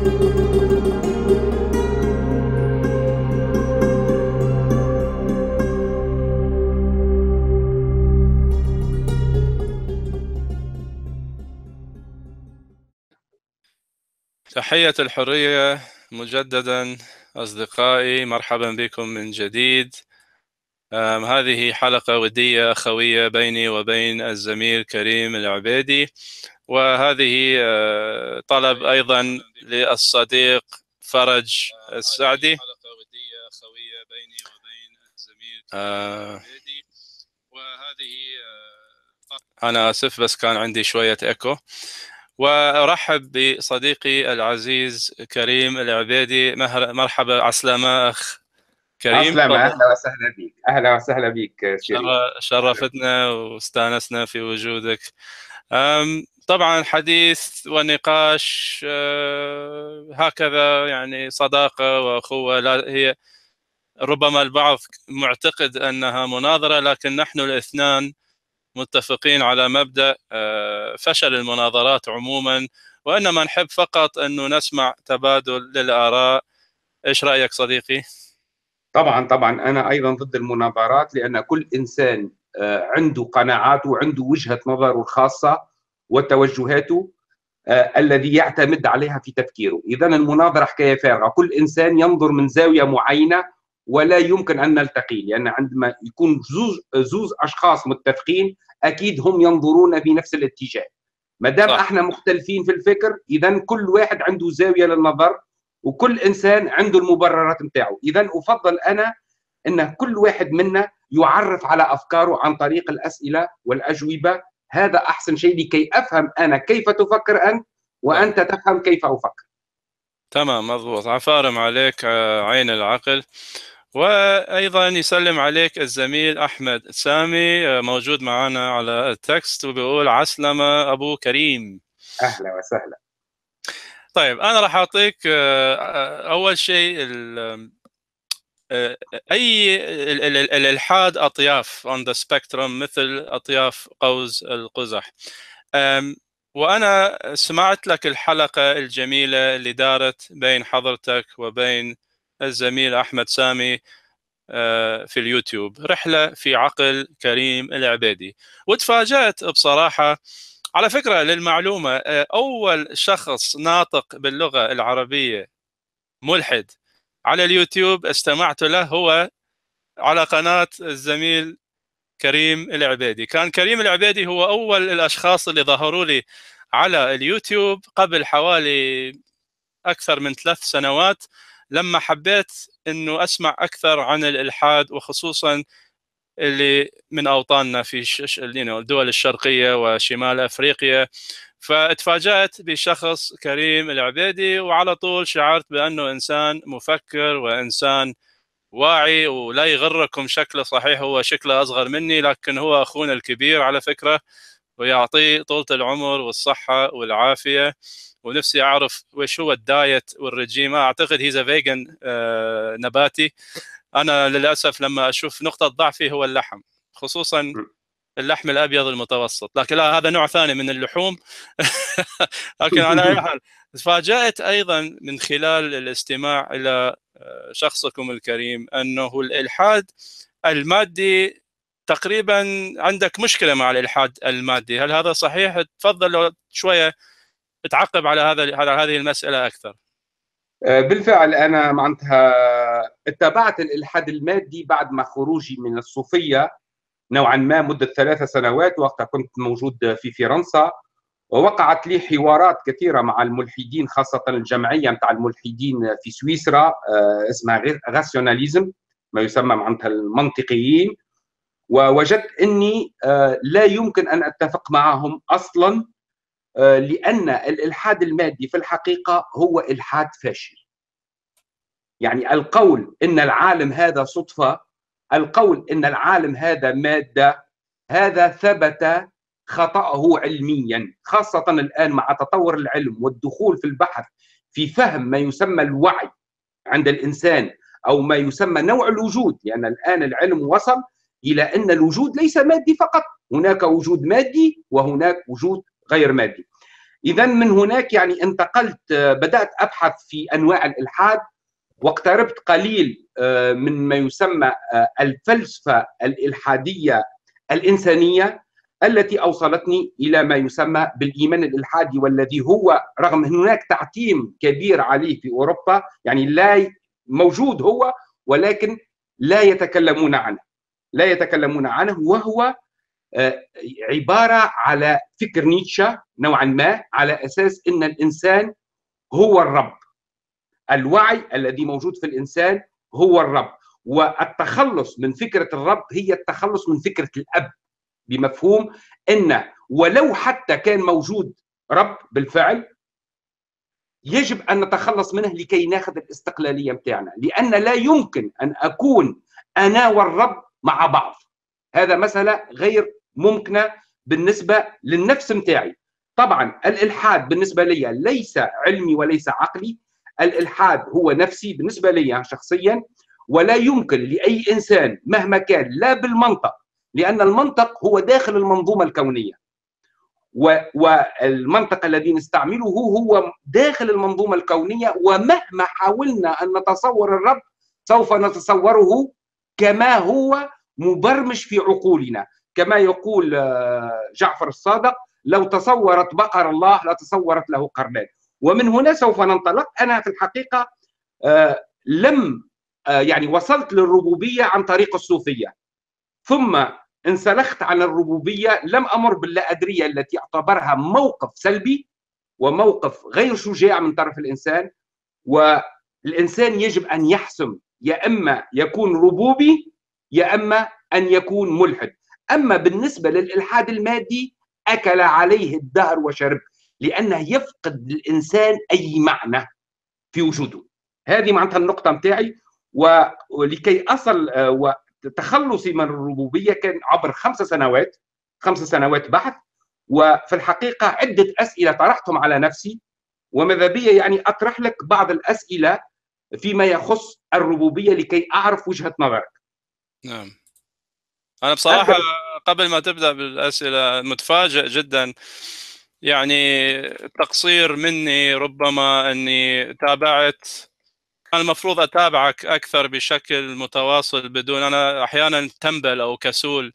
تحية الحرية مجددا أصدقائي، مرحبا بكم من جديد. هذه حلقة ودية خوية بيني وبين الزميل كريم العبيدي، وهذه طلب أيضا للصديق فرج السعدي. أنا آسف بس كان عندي شوية إيكو. وأرحب بصديقي العزيز كريم العبيدي. مرحبا، عسلامة أخ كريم. عسلامة، أهلا وسهلا بك. أهلا وسهلا بك كريم، شرفتنا واستانسنا في وجودك. طبعا حديث ونقاش هكذا، يعني صداقة وأخوة. هي ربما البعض معتقد أنها مناظرة، لكن نحن الاثنان متفقين على مبدأ فشل المناظرات عموما، وإنما نحب فقط أنه نسمع تبادل للآراء. إيش رأيك صديقي؟ طبعا أنا أيضا ضد المناظرات، لأن كل إنسان عنده قناعاته وعنده وجهة نظره الخاصة وتوجهاته الذي يعتمد عليها في تفكيره. إذا المناظرة حكاية فارغة، كل إنسان ينظر من زاوية معينة ولا يمكن أن نلتقي، لأن عندما يكون زوز أشخاص متفقين أكيد هم ينظرون في نفس الاتجاه. ما دام احنا مختلفين في الفكر، إذا كل واحد عنده زاوية للنظر وكل إنسان عنده المبررات نتاعه. إذا أفضل أنا أن كل واحد منا يعرف على أفكاره عن طريق الأسئلة والأجوبة. هذا أحسن شيء لكي أفهم أنا كيف تفكر أنت، وأنت تفهم كيف أفكر. تمام، مضبوط، عفارم عليك عين العقل. وأيضا يسلم عليك الزميل أحمد سامي، موجود معنا على التكست، وبيقول عسلمة أبو كريم. أهلا وسهلا. طيب، أنا راح أعطيك أول شيء أي الإلحاد أطياف on the spectrum، مثل أطياف قوس القزح. وأنا سمعت لك الحلقة الجميلة اللي دارت بين حضرتك وبين الزميل أحمد سامي في اليوتيوب، رحلة في عقل كريم العبيدي، وتفاجأت بصراحة. على فكرة للمعلومة، أول شخص ناطق باللغة العربية ملحد على اليوتيوب استمعت له هو على قناة الزميل كريم العبيدي. كان كريم العبيدي هو أول الأشخاص اللي ظهروا لي على اليوتيوب قبل حوالي أكثر من 3 سنوات، لما حبيت أنه أسمع أكثر عن الإلحاد، وخصوصاً اللي من أوطاننا في الدول الشرقية وشمال أفريقيا. فاتفاجأت بشخص كريم العبيدي، وعلى طول شعرت بأنه إنسان مفكر وإنسان واعي. ولا يغركم شكله، صحيح هو شكله أصغر مني، لكن هو أخونا الكبير على فكرة، ويعطيه طولة العمر والصحة والعافية. ونفسي أعرف وش هو الدايت والرجيم. أعتقد هيز فيجن، نباتي. أنا للأسف لما أشوف نقطة ضعفي هو اللحم، خصوصا اللحم الأبيض المتوسط، لكن لا، هذا نوع ثاني من اللحوم. لكن على أي حال، تفاجأت أيضا من خلال الاستماع إلى شخصكم الكريم أنه الإلحاد المادي تقريبا عندك مشكلة مع الإلحاد المادي. هل هذا صحيح؟ تفضل لو شوية تعقب على هذه المسألة أكثر. بالفعل أنا معناتها اتبعت الإلحاد المادي بعد ما خروجي من الصوفية نوعا ما مدة 3 سنوات. وقتها كنت موجود في فرنسا، ووقعت لي حوارات كثيرة مع الملحدين، خاصة الجمعية متاع الملحدين في سويسرا اسمها راسيوناليزم، ما يسمى معناتها المنطقيين. ووجدت أني لا يمكن أن أتفق معهم أصلا، لأن الإلحاد المادي في الحقيقة هو إلحاد فاشل. يعني القول إن العالم هذا صدفة، القول إن العالم هذا مادة، هذا ثبت خطأه علميا، خاصة الآن مع تطور العلم والدخول في البحث في فهم ما يسمى الوعي عند الإنسان، أو ما يسمى نوع الوجود. لأن الآن العلم وصل إلى أن الوجود ليس مادي فقط، هناك وجود مادي وهناك وجود غير مادي. إذا من هناك يعني انتقلت، بدأت أبحث في أنواع الإلحاد، واقتربت قليل من ما يسمى الفلسفة الإلحادية الإنسانية التي أوصلتني إلى ما يسمى بالإيمان الإلحادي، والذي هو رغم هناك تعتيم كبير عليه في أوروبا، يعني لا موجود هو ولكن لا يتكلمون عنه، لا يتكلمون عنه، وهو عبارة على فكر نيتشه نوعا ما، على أساس أن الإنسان هو الرب، الوعي الذي موجود في الإنسان هو الرب، والتخلص من فكرة الرب هي التخلص من فكرة الأب، بمفهوم أن ولو حتى كان موجود رب بالفعل يجب أن نتخلص منه لكي ناخذ الاستقلالية متاعنا، لأن لا يمكن أن أكون أنا والرب مع بعض، هذا مسألة غير ممكنة بالنسبة للنفس متاعي. طبعا الإلحاد بالنسبة لي ليس علمي وليس عقلي، الإلحاد هو نفسي بالنسبة لي شخصيا، ولا يمكن لأي إنسان مهما كان، لا بالمنطق، لأن المنطق هو داخل المنظومة الكونية، والمنطق الذي نستعمله هو داخل المنظومة الكونية، ومهما حاولنا أن نتصور الرب سوف نتصوره كما هو مبرمج في عقولنا، كما يقول جعفر الصادق: لو تصورت بقر الله لتصورت له قرنان. ومن هنا سوف ننطلق. أنا في الحقيقة لم يعني وصلت للربوبية عن طريق الصوفية، ثم انسلخت عن الربوبية، لم أمر باللاأدرية التي اعتبرها موقف سلبي وموقف غير شجاع من طرف الإنسان، والإنسان يجب أن يحسم، يا إما يكون ربوبي يا إما أن يكون ملحد. أما بالنسبة للإلحاد المادي أكل عليه الدهر وشرب، لأنه يفقد الإنسان أي معنى في وجوده. هذه معناتها النقطة متاعي، ولكي أصل تخلصي من الربوبية كان عبر 5 سنوات، 5 سنوات بحث، وفي الحقيقة عدة أسئلة طرحتهم على نفسي، وماذا بي يعني أطرح لك بعض الأسئلة فيما يخص الربوبية لكي أعرف وجهة نظرك. نعم، أنا بصراحة قبل ما تبدأ بالأسئلة متفاجئ جدا، يعني تقصير مني ربما أني تابعت، كان المفروض أتابعك أكثر بشكل متواصل، بدون، أنا أحيانا تنبل أو كسول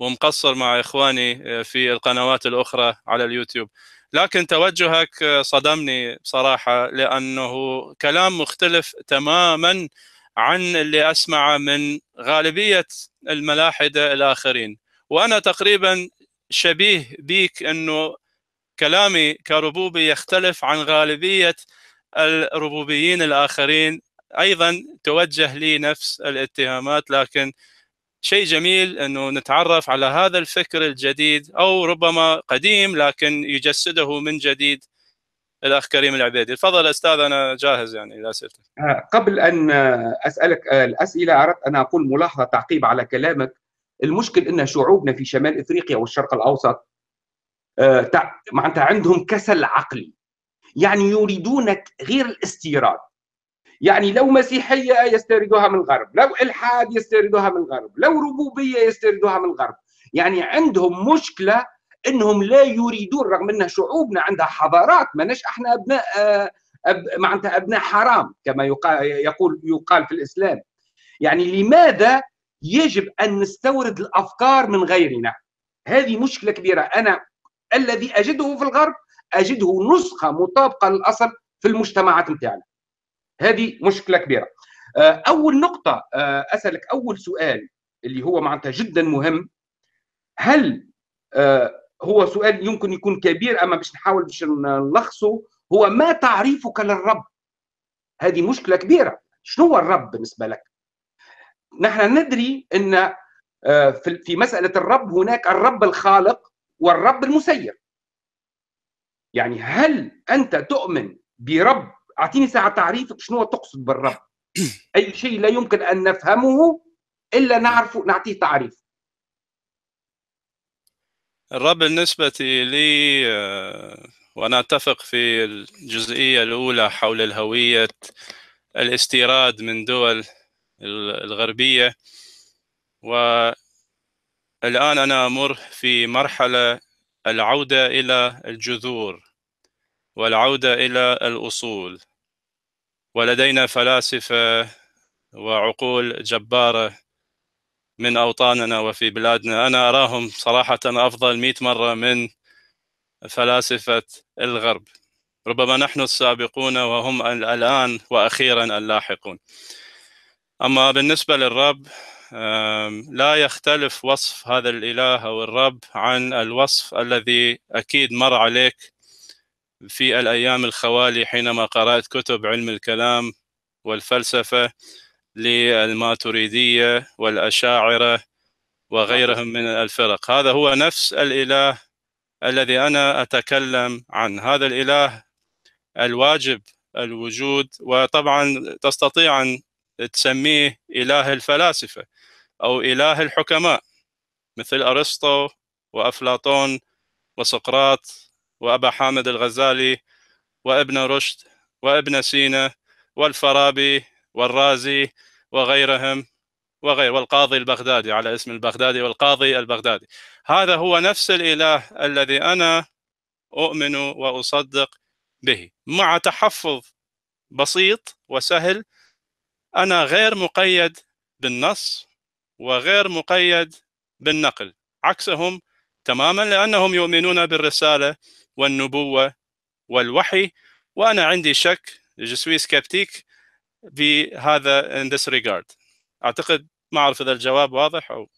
ومقصر مع إخواني في القنوات الأخرى على اليوتيوب، لكن توجهك صدمني بصراحة، لأنه كلام مختلف تماما عن اللي أسمعه من غالبية الملاحدة الآخرين. وأنا تقريبا شبيه بيك، أنه كلامي كربوبي يختلف عن غالبية الربوبيين الآخرين، أيضا توجه لي نفس الاتهامات، لكن شيء جميل أنه نتعرف على هذا الفكر الجديد، أو ربما قديم لكن يجسده من جديد الأخ كريم العبيدي. تفضل أستاذ، أنا جاهز يعني لأسئلتك. قبل أن أسألك الأسئلة أردت أن أقول ملاحظة تعقيب على كلامك. المشكل أن شعوبنا في شمال إفريقيا والشرق الأوسط معناتها عندهم كسل عقلي، يعني يريدون غير الاستيراد، يعني لو مسيحية يستيردوها من الغرب، لو إلحاد يستيردوها من الغرب، لو ربوبية يستيردوها من الغرب، يعني عندهم مشكلة أنهم لا يريدون، رغم أن شعوبنا عندها حضارات، ماناش احنا أبناء معناتها أبناء حرام كما يقال في الإسلام. يعني لماذا يجب أن نستورد الأفكار من غيرنا؟ هذه مشكلة كبيرة. أنا الذي أجده في الغرب أجده نسخة مطابقة للأصل في المجتمعات متاعنا. هذه مشكلة كبيرة. أول نقطة أسألك أول سؤال اللي هو معناتها جدا مهم، هل هو سؤال يمكن يكون كبير أما باش نحاول باش نلخصه، هو ما تعريفك للرب؟ هذه مشكلة كبيرة. شنو هو الرب بالنسبة لك؟ نحن ندري أن في مسألة الرب هناك الرب الخالق والرب المسير، يعني هل أنت تؤمن برب؟ أعطيني ساعة تعريفك، شنو تقصد بالرب؟ أي شيء لا يمكن أن نفهمه إلا نعرفه نعطيه تعريف. الرب بالنسبة لي، وأنا أتفق في الجزئية الأولى حول الهوية، الاستيراد من دول الغربية، والآن أنا أمر في مرحلة العودة إلى الجذور، والعودة إلى الأصول. ولدينا فلاسفة وعقول جبارة من أوطاننا وفي بلادنا، أنا أراهم صراحة أفضل 100 مرة من فلاسفة الغرب، ربما نحن السابقون وهم الآن وأخيرا اللاحقون. أما بالنسبة للرب، لا يختلف وصف هذا الإله أو الرب عن الوصف الذي أكيد مر عليك في الأيام الخوالي حينما قرأت كتب علم الكلام والفلسفة للماتريدية والأشاعرة وغيرهم من الفرق. هذا هو نفس الإله الذي أنا أتكلم عن، هذا الإله الواجب الوجود. وطبعا تستطيع أن تسميه إله الفلاسفة أو إله الحكماء مثل أرسطو وأفلاطون وسقراط وأبا حامد الغزالي وابن رشد وابن سينا والفارابي والرازي وغيرهم وغير، والقاضي البغدادي على اسم البغدادي والقاضي البغدادي. هذا هو نفس الإله الذي أنا أؤمن وأصدق به، مع تحفظ بسيط وسهل. أنا غير مقيد بالنص وغير مقيد بالنقل عكسهم تماما، لأنهم يؤمنون بالرسالة والنبوة والوحي، وأنا عندي شك، je suis sceptique بهذا in this regard. أعتقد ما أعرف إذا الجواب واضح أو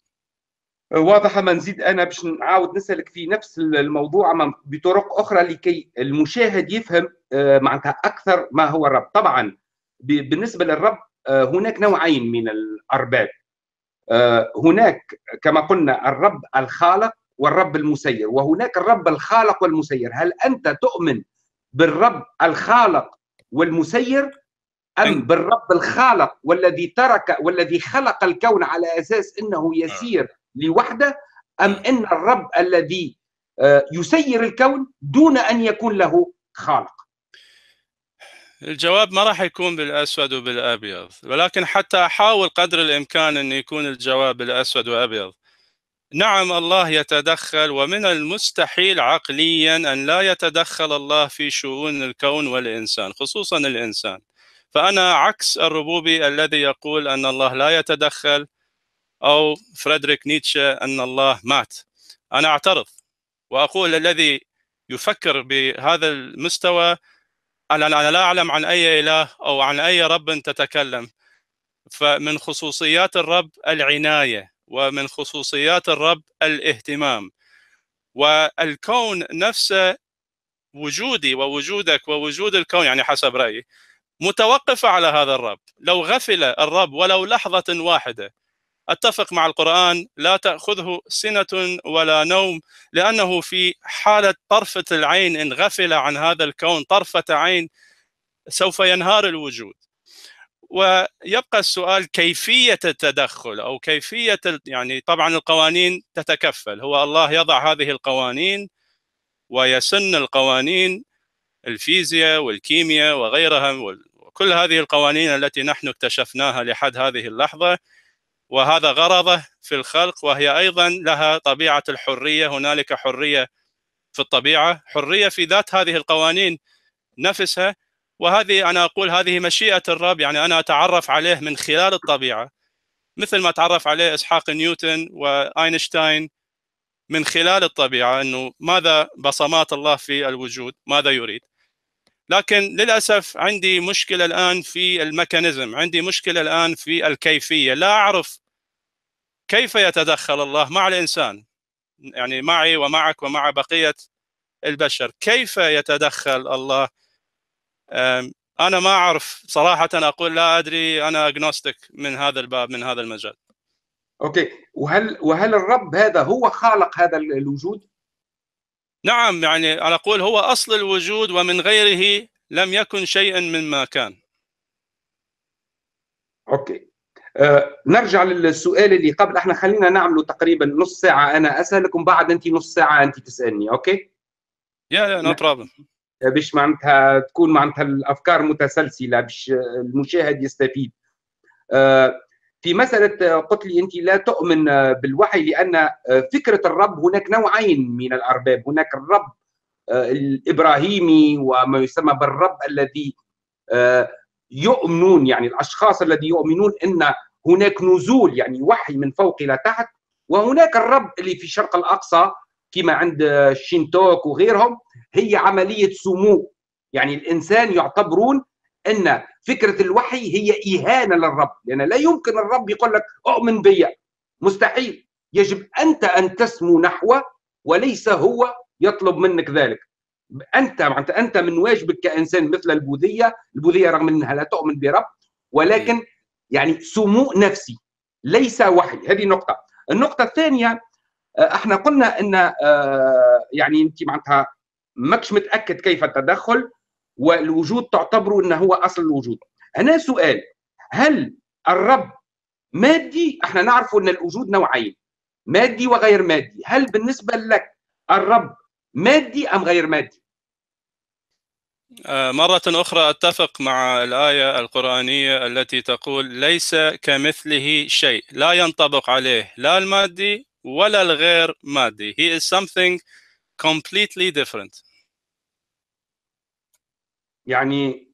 واضح. ما نزيد أنا باش نعاود نسألك في نفس الموضوع بطرق أخرى لكي المشاهد يفهم معناتها أكثر ما هو الرب. طبعا بالنسبة للرب هناك نوعين من الأرباب، هناك كما قلنا الرب الخالق والرب المسير، وهناك الرب الخالق والمسير. هل أنت تؤمن بالرب الخالق والمسير أم بالرب الخالق والذي ترك والذي خلق الكون على أساس أنه يسير لوحده، أم أن الرب الذي يسير الكون دون أن يكون له خالق؟ الجواب ما راح يكون بالأسود وبالأبيض، ولكن حتى أحاول قدر الإمكان أن يكون الجواب بالأسود وأبيض. نعم الله يتدخل، ومن المستحيل عقليا أن لا يتدخل الله في شؤون الكون والإنسان، خصوصا الإنسان. فأنا عكس الربوبي الذي يقول أن الله لا يتدخل، أو فريدريك نيتشه أن الله مات. أنا أعترض وأقول الذي يفكر بهذا المستوى، أنا لا أعلم عن أي إله أو عن أي رب تتكلم. فمن خصوصيات الرب العناية، ومن خصوصيات الرب الاهتمام، والكون نفسه، وجودي ووجودك ووجود الكون يعني حسب رأيي متوقفة على هذا الرب. لو غفل الرب ولو لحظة واحدة، أتفق مع القرآن لا تأخذه سنة ولا نوم، لأنه في حالة طرفة العين إن غفل عن هذا الكون طرفة عين سوف ينهار الوجود. ويبقى السؤال كيفية التدخل أو كيفية يعني طبعا القوانين تتكفل، هو الله يضع هذه القوانين ويسن القوانين، الفيزياء والكيمياء وغيرها وكل هذه القوانين التي نحن اكتشفناها لحد هذه اللحظة، وهذا غرضه في الخلق. وهي أيضا لها طبيعة الحرية، هنالك حرية في الطبيعة، حرية في ذات هذه القوانين نفسها. وهذه أنا أقول هذه مشيئة الرب، يعني أنا أتعرف عليه من خلال الطبيعة، مثل ما تعرف عليه إسحاق نيوتن وأينشتاين من خلال الطبيعة، أنه ماذا بصمات الله في الوجود، ماذا يريد. لكن للأسف عندي مشكلة الآن في الميكانيزم، عندي مشكلة الآن في الكيفية. لا أعرف كيف يتدخل الله مع الإنسان، يعني معي ومعك ومع بقية البشر، كيف يتدخل الله؟ أنا ما أعرف صراحة، أقول لا أدري، أنا أجنوستيك من هذا الباب، من هذا المجال. أوكي، وهل الرب هذا هو خالق هذا الوجود؟ نعم، يعني أنا أقول هو أصل الوجود، ومن غيره لم يكن شيئا مما كان. أوكي، نرجع للسؤال اللي قبل، احنا خلينا نعمله تقريبا نص ساعة أنا أسألكم، بعد أنت نص ساعة أنت تسألني، أوكي؟ يا نو بروبلم. باش معناتها تكون معناتها الأفكار متسلسلة باش المشاهد يستفيد. في مسألة قلت لي أنت لا تؤمن بالوحي، لأن فكرة الرب هناك نوعين من الأرباب، هناك الرب الإبراهيمي وما يسمى بالرب الذي يؤمنون، يعني الأشخاص الذي يؤمنون أن هناك نزول يعني وحي من فوق إلى تحت، وهناك الرب اللي في الشرق الأقصى كما عند الشينتوك وغيرهم هي عملية سمو، يعني الإنسان يعتبرون أن فكرة الوحي هي إهانة للرب، لأن لا يمكن الرب يقول لك أؤمن بي، مستحيل، يجب أنت أن تسمو نحوه وليس هو يطلب منك ذلك. أنت من واجبك كإنسان مثل البوذية رغم أنها لا تؤمن برب، ولكن يعني سمو نفسي ليس وحي. هذه نقطة. النقطة الثانية، احنا قلنا أن يعني أنت معناتها ماكش متأكد كيف التدخل والوجود تعتبره أنه هو أصل الوجود. هنا سؤال، هل الرب مادي؟ احنا نعرف أن الوجود نوعين، مادي وغير مادي. هل بالنسبة لك الرب مادي أم غير مادي؟ مرة أخرى أتفق مع الآية القرآنية التي تقول ليس كمثله شيء، لا ينطبق عليه لا المادي ولا الغير مادي. He is something completely different. يعني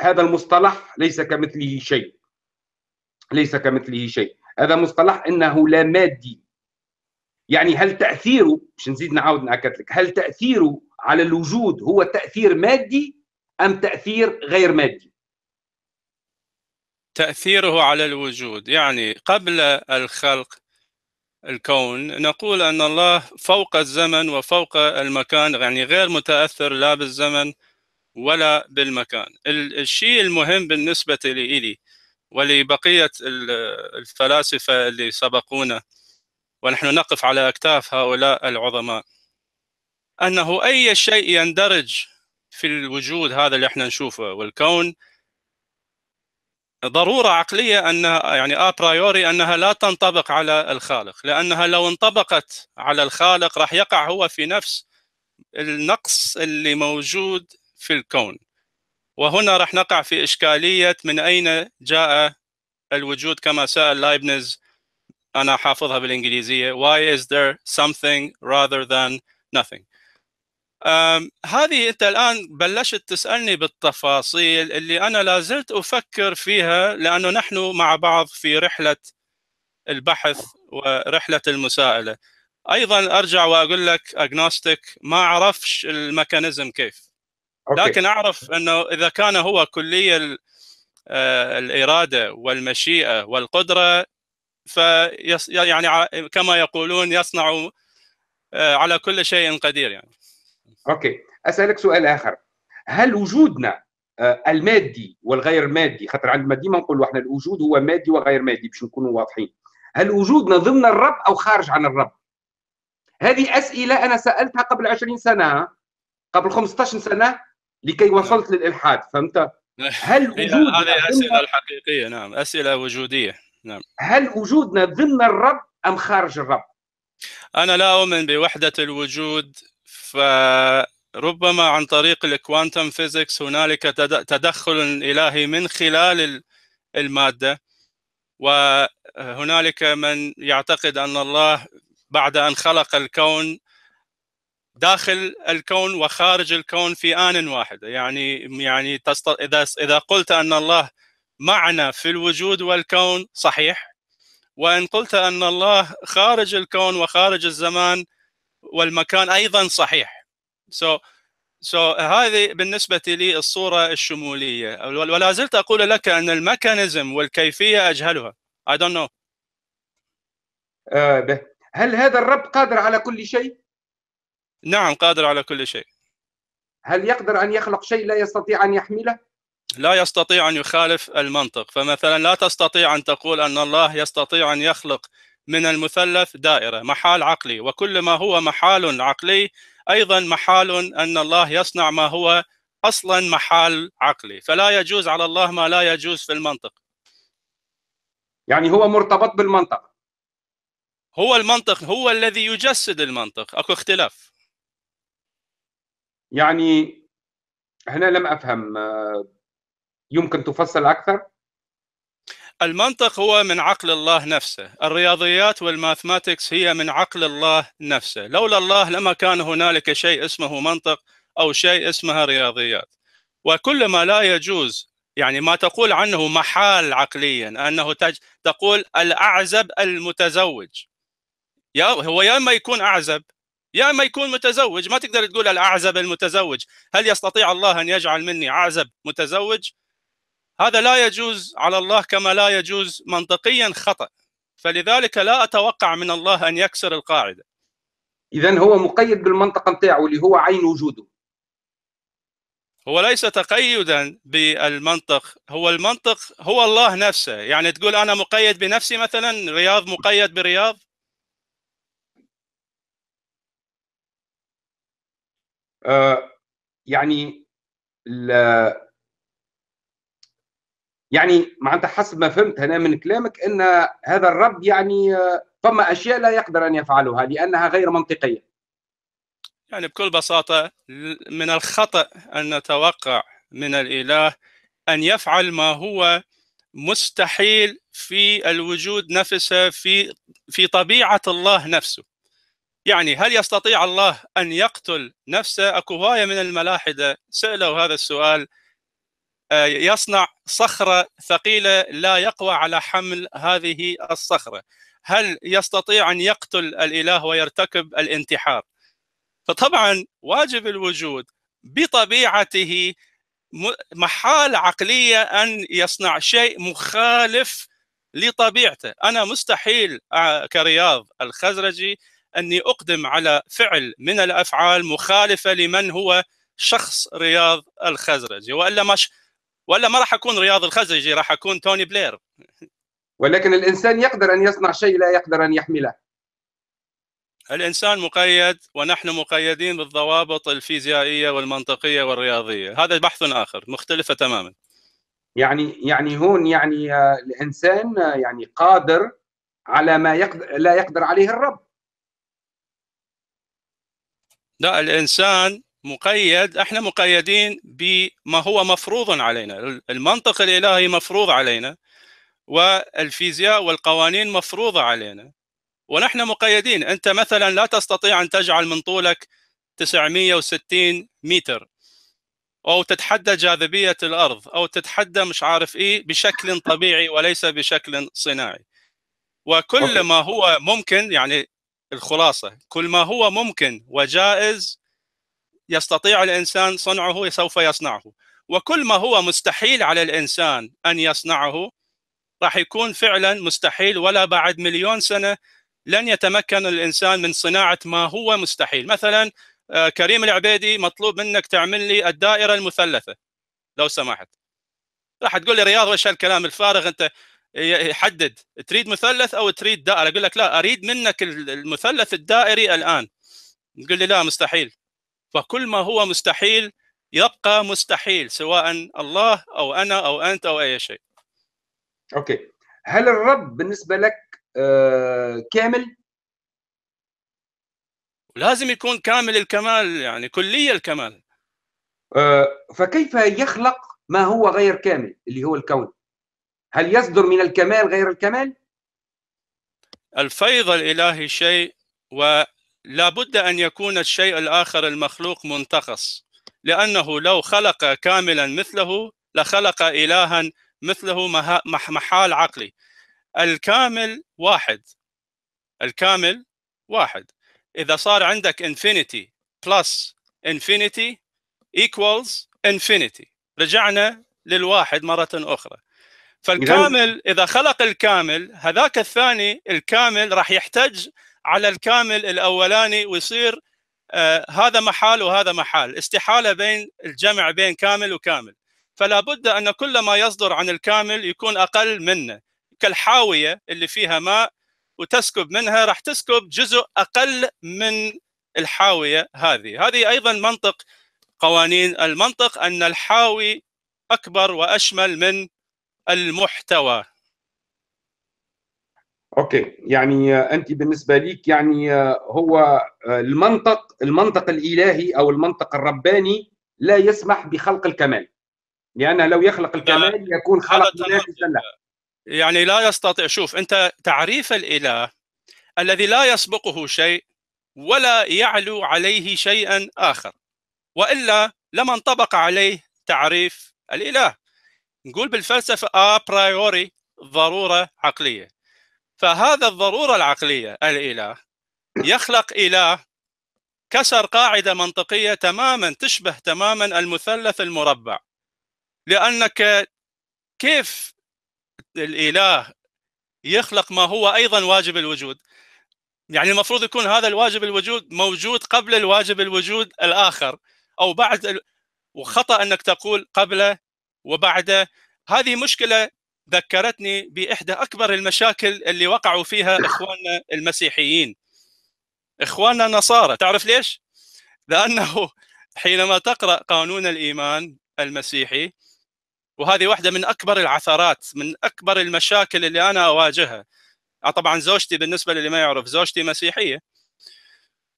هذا المصطلح ليس كمثله شيء، ليس كمثله شيء، هذا مصطلح أنه لا مادي. يعني هل تأثيره، مش نزيد نعاود نأكد لك، هل تأثيره على الوجود هو تأثير مادي أم تأثير غير مادي؟ تأثيره على الوجود، يعني قبل الخلق الكون نقول أن الله فوق الزمن وفوق المكان، يعني غير متأثر لا بالزمن ولا بالمكان. الشيء المهم بالنسبة لي ولبقية الفلاسفة اللي سبقونا، ونحن نقف على أكتاف هؤلاء العظماء، أنه أي شيء يندرج في الوجود هذا اللي احنا نشوفه والكون ضرورة عقلية أنها يعني أبرايوري أنها لا تنطبق على الخالق، لأنها لو انطبقت على الخالق راح يقع هو في نفس النقص اللي موجود في الكون، وهنا راح نقع في إشكالية من أين جاء الوجود، كما سأل لايبنز، أنا حافظها بالإنجليزية، why is there something rather than nothing. هذه أنت الآن بلشت تسألني بالتفاصيل اللي أنا لازلت أفكر فيها، لأنه نحن مع بعض في رحلة البحث ورحلة المساءلة. أيضا أرجع وأقول لك agnostic، ما أعرفش الميكانيزم كيف، لكن أعرف أنه إذا كان هو كلية الإرادة والمشيئة والقدرة، يعني كما يقولون يصنع على كل شيء قدير. يعني اوكي، اسالك سؤال اخر، هل وجودنا المادي والغير مادي، خاطر عندما ديما نقولوا احنا الوجود هو مادي وغير مادي باش نكونوا واضحين، هل وجودنا ضمن الرب او خارج عن الرب؟ هذه اسئله انا سالتها قبل 20 سنه، قبل 15 سنه، لكي وصلت للالحاد، فهمت؟ هل وجودنا هذه اسئله الحقيقيه، نعم، اسئله وجوديه. نعم. هل وجودنا ضمن الرب أم خارج الرب؟ أنا لا أؤمن بوحدة الوجود، فربما عن طريق الكوانتم فيزيكس هنالك تدخل إلهي من خلال المادة، وهنالك من يعتقد أن الله بعد أن خلق الكون داخل الكون وخارج الكون في آن واحد. يعني إذا قلت أن الله معنى في الوجود والكون صحيح، وإن قلت أن الله خارج الكون وخارج الزمان والمكان أيضا صحيح. هذه بالنسبة لي الصورة الشمولية، ولا زلت أقول لك أن الميكانيزم والكيفية أجهلها. I don't know. هل هذا الرب قادر على كل شيء؟ نعم، قادر على كل شيء. هل يقدر أن يخلق شيء لا يستطيع أن يحمله؟ لا يستطيع أن يخالف المنطق، فمثلا لا تستطيع أن تقول أن الله يستطيع أن يخلق من المثلث دائرة، محال عقلي، وكل ما هو محال عقلي أيضا محال أن الله يصنع ما هو أصلا محال عقلي، فلا يجوز على الله ما لا يجوز في المنطق. يعني هو مرتبط بالمنطق، هو المنطق هو الذي يجسد المنطق، أكو اختلاف. يعني هنا لم أفهم، يمكن تفصل أكثر؟ المنطق هو من عقل الله نفسه، الرياضيات والماثماتكس هي من عقل الله نفسه، لولا الله لما كان هنالك شيء اسمه منطق أو شيء اسمها رياضيات. وكل ما لا يجوز، يعني ما تقول عنه محال عقليا، أنه تقول الأعزب المتزوج، هو يا إما يكون أعزب يا إما يكون متزوج، ما تقدر تقول الأعزب المتزوج. هل يستطيع الله أن يجعل مني أعزب متزوج؟ هذا لا يجوز على الله كما لا يجوز منطقيا خطأ، فلذلك لا أتوقع من الله أن يكسر القاعدة. إذن هو مقيد بالمنطقة متاعه اللي هو عين وجوده، هو ليس تقيدا بالمنطق، هو المنطق هو الله نفسه. يعني تقول أنا مقيد بنفسي مثلا، رياض مقيد برياض؟ يعني معناتها حسب ما فهمت أنا من كلامك أن هذا الرب يعني فما أشياء لا يقدر أن يفعلها لأنها غير منطقية. يعني بكل بساطة من الخطأ أن نتوقع من الإله أن يفعل ما هو مستحيل في الوجود نفسه، في طبيعة الله نفسه. يعني هل يستطيع الله أن يقتل نفسه؟ أكو هواية من الملاحدة سألوا هذا السؤال، يصنع صخرة ثقيلة لا يقوى على حمل هذه الصخرة، هل يستطيع أن يقتل الإله ويرتكب الانتحار؟ فطبعا واجب الوجود بطبيعته محال عقلية أن يصنع شيء مخالف لطبيعته. أنا مستحيل كرياض الخزرجي أني أقدم على فعل من الأفعال مخالفة لمن هو شخص رياض الخزرجي، وإلا ما راح أكون رياض الخزرجي، راح أكون توني بلير. ولكن الإنسان يقدر أن يصنع شيء لا يقدر أن يحمله. الإنسان مقيد ونحن مقيدين بالضوابط الفيزيائية والمنطقية والرياضية، هذا بحث آخر مختلفة تماما. يعني هون يعني الإنسان يعني قادر على ما لا يقدر عليه الرب. لا، الإنسان مقيد، احنا مقيدين بما هو مفروض علينا، المنطق الإلهي مفروض علينا والفيزياء والقوانين مفروضة علينا ونحن مقيدين. انت مثلا لا تستطيع ان تجعل من طولك 960 متر او تتحدى جاذبية الارض او تتحدى مش عارف ايه بشكل طبيعي وليس بشكل صناعي. وكل ما هو ممكن، يعني الخلاصة كل ما هو ممكن وجائز يستطيع الإنسان صنعه سوف يصنعه، وكل ما هو مستحيل على الإنسان أن يصنعه راح يكون فعلا مستحيل، ولا بعد مليون سنة لن يتمكن الإنسان من صناعة ما هو مستحيل. مثلا كريم العبيدي مطلوب منك تعمل لي الدائرة المثلثة لو سمحت، راح تقول لي رياض وش هالكلام الفارغ أنت، يحدد تريد مثلث أو تريد دائرة، أقول لك لا أريد منك المثلث الدائري الآن، تقول لي لا مستحيل. فكل ما هو مستحيل يبقى مستحيل، سواء الله أو أنا أو أنت أو أي شيء. أوكي، هل الرب بالنسبة لك كامل؟ لازم يكون كامل الكمال، يعني كلية الكمال. فكيف يخلق ما هو غير كامل اللي هو الكون؟ هل يصدر من الكمال غير الكمال؟ الفيض الإلهي شيء، ولا بد أن يكون الشيء الآخر المخلوق منتقص، لأنه لو خلق كاملا مثله لخلق إلها مثله، محال عقلي. الكامل واحد. إذا صار عندك infinity plus infinity equals infinity، رجعنا للواحد مرة أخرى. فالكامل إذا خلق الكامل، هذاك الثاني الكامل راح يحتج على الكامل الأولاني ويصير هذا محال وهذا محال، استحالة بين الجمع بين كامل وكامل. فلا بد أن كل ما يصدر عن الكامل يكون أقل منه، كالحاوية اللي فيها ماء وتسكب منها راح تسكب جزء أقل من الحاوية هذه. هذه أيضا منطق، قوانين المنطق أن الحاوي أكبر وأشمل من المحتوى. اوكي، يعني انت بالنسبه ليك يعني هو المنطق الالهي او المنطق الرباني لا يسمح بخلق الكمال، لان لو يخلق الكمال يكون خلق منافسا له. يعني لا يستطيع. شوف أنت تعريف الإله الذي لا يسبقه شيء ولا يعلو عليه شيئا آخر، وإلا لما انطبق عليه تعريف الإله. نقول بالفلسفة أبرايوري ضرورة عقلية، فهذا الضرورة العقلية الإله يخلق إله كسر قاعدة منطقية تماما تشبه تماما المثلث المربع، لأنك كيف الإله يخلق ما هو أيضا واجب الوجود؟ يعني المفروض يكون هذا الواجب الوجود موجود قبل الواجب الوجود الآخر أو بعد وخطأ أنك تقول قبله وبعده. هذه مشكلة ذكرتني بإحدى أكبر المشاكل اللي وقعوا فيها إخواننا المسيحيين، إخواننا النصارى. تعرف ليش؟ لأنه حينما تقرأ قانون الإيمان المسيحي، وهذه واحدة من أكبر العثرات من أكبر المشاكل اللي أنا أواجهها. طبعا زوجتي، بالنسبة للي ما يعرف، زوجتي مسيحية،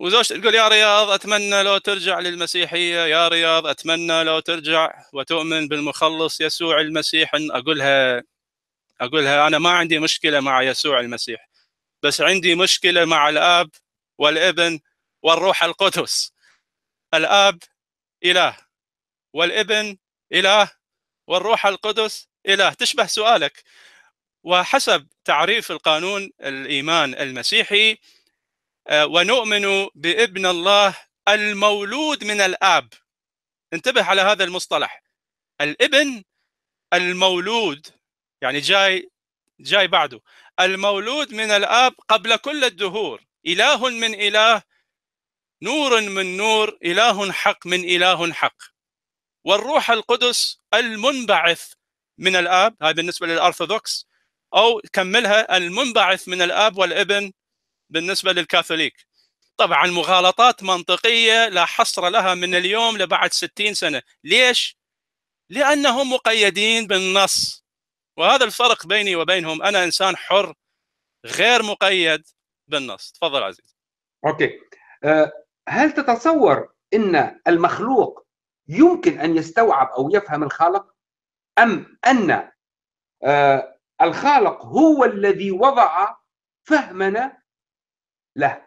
وزوجتي تقول يا رياض أتمنى لو ترجع للمسيحية، يا رياض أتمنى لو ترجع وتؤمن بالمخلص يسوع المسيح. أقولها أنا ما عندي مشكلة مع يسوع المسيح، بس عندي مشكلة مع الآب والابن والروح القدس. الآب إله والابن إله والروح القدس إله، تشبه سؤالك. وحسب تعريف القانون الإيمان المسيحي، ونؤمن بابن الله المولود من الآب. انتبه على هذا المصطلح، الابن المولود، يعني جاي بعده، المولود من الآب قبل كل الدهور، إله من إله، نور من نور، إله حق من إله حق. والروح القدس المنبعث من الآب، هذا بالنسبة للأرثوذكس، أو كملها المنبعث من الآب والابن بالنسبة للكاثوليك. طبعا مغالطات منطقية لا حصر لها من اليوم لبعد 60 سنة. ليش؟ لأنهم مقيدين بالنص، وهذا الفرق بيني وبينهم. أنا إنسان حر غير مقيد بالنص. تفضل عزيز. أوكي. هل تتصور أن المخلوق يمكن أن يستوعب أو يفهم الخالق، أم أن الخالق هو الذي وضع فهمنا له؟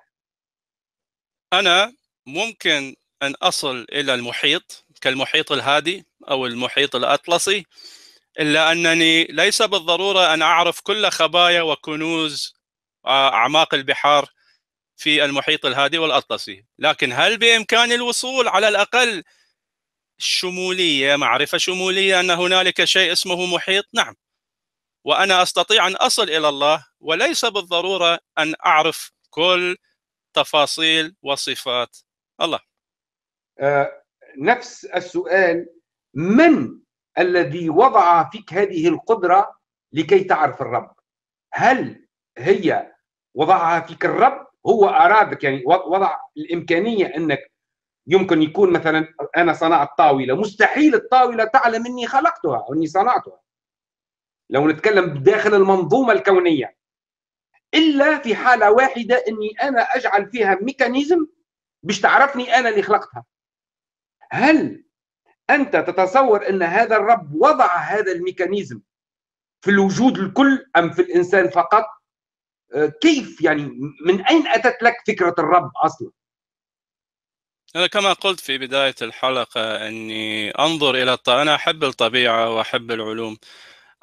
أنا ممكن أن أصل إلى المحيط كالمحيط الهادي أو المحيط الأطلسي، إلا أنني ليس بالضرورة أن أعرف كل خبايا وكنوز أعماق البحار في المحيط الهادي والأطلسي، لكن هل بإمكاني الوصول على الأقل شمولية، معرفة شمولية أن هنالك شيء اسمه محيط؟ نعم، وأنا أستطيع أن أصل إلى الله، وليس بالضرورة أن أعرف كل تفاصيل وصفات الله. نفس السؤال، من الذي وضع فيك هذه القدرة لكي تعرف الرب؟ هل هي وضعها فيك الرب، هو أرادك، يعني وضع الإمكانية أنك يمكن يكون مثلا أنا صنعت طاولة، مستحيل الطاولة تعلم أني خلقتها أو أني صنعتها لو نتكلم داخل المنظومة الكونية، إلا في حالة واحدة أني أنا أجعل فيها ميكانيزم باش تعرفني أنا اللي خلقتها. هل أنت تتصور أن هذا الرب وضع هذا الميكانيزم في الوجود الكل أم في الإنسان فقط؟ كيف يعني، من أين أتت لك فكرة الرب أصلا؟ أنا كما قلت في بداية الحلقة أني أنظر إلى أنا أحب الطبيعة وأحب العلوم.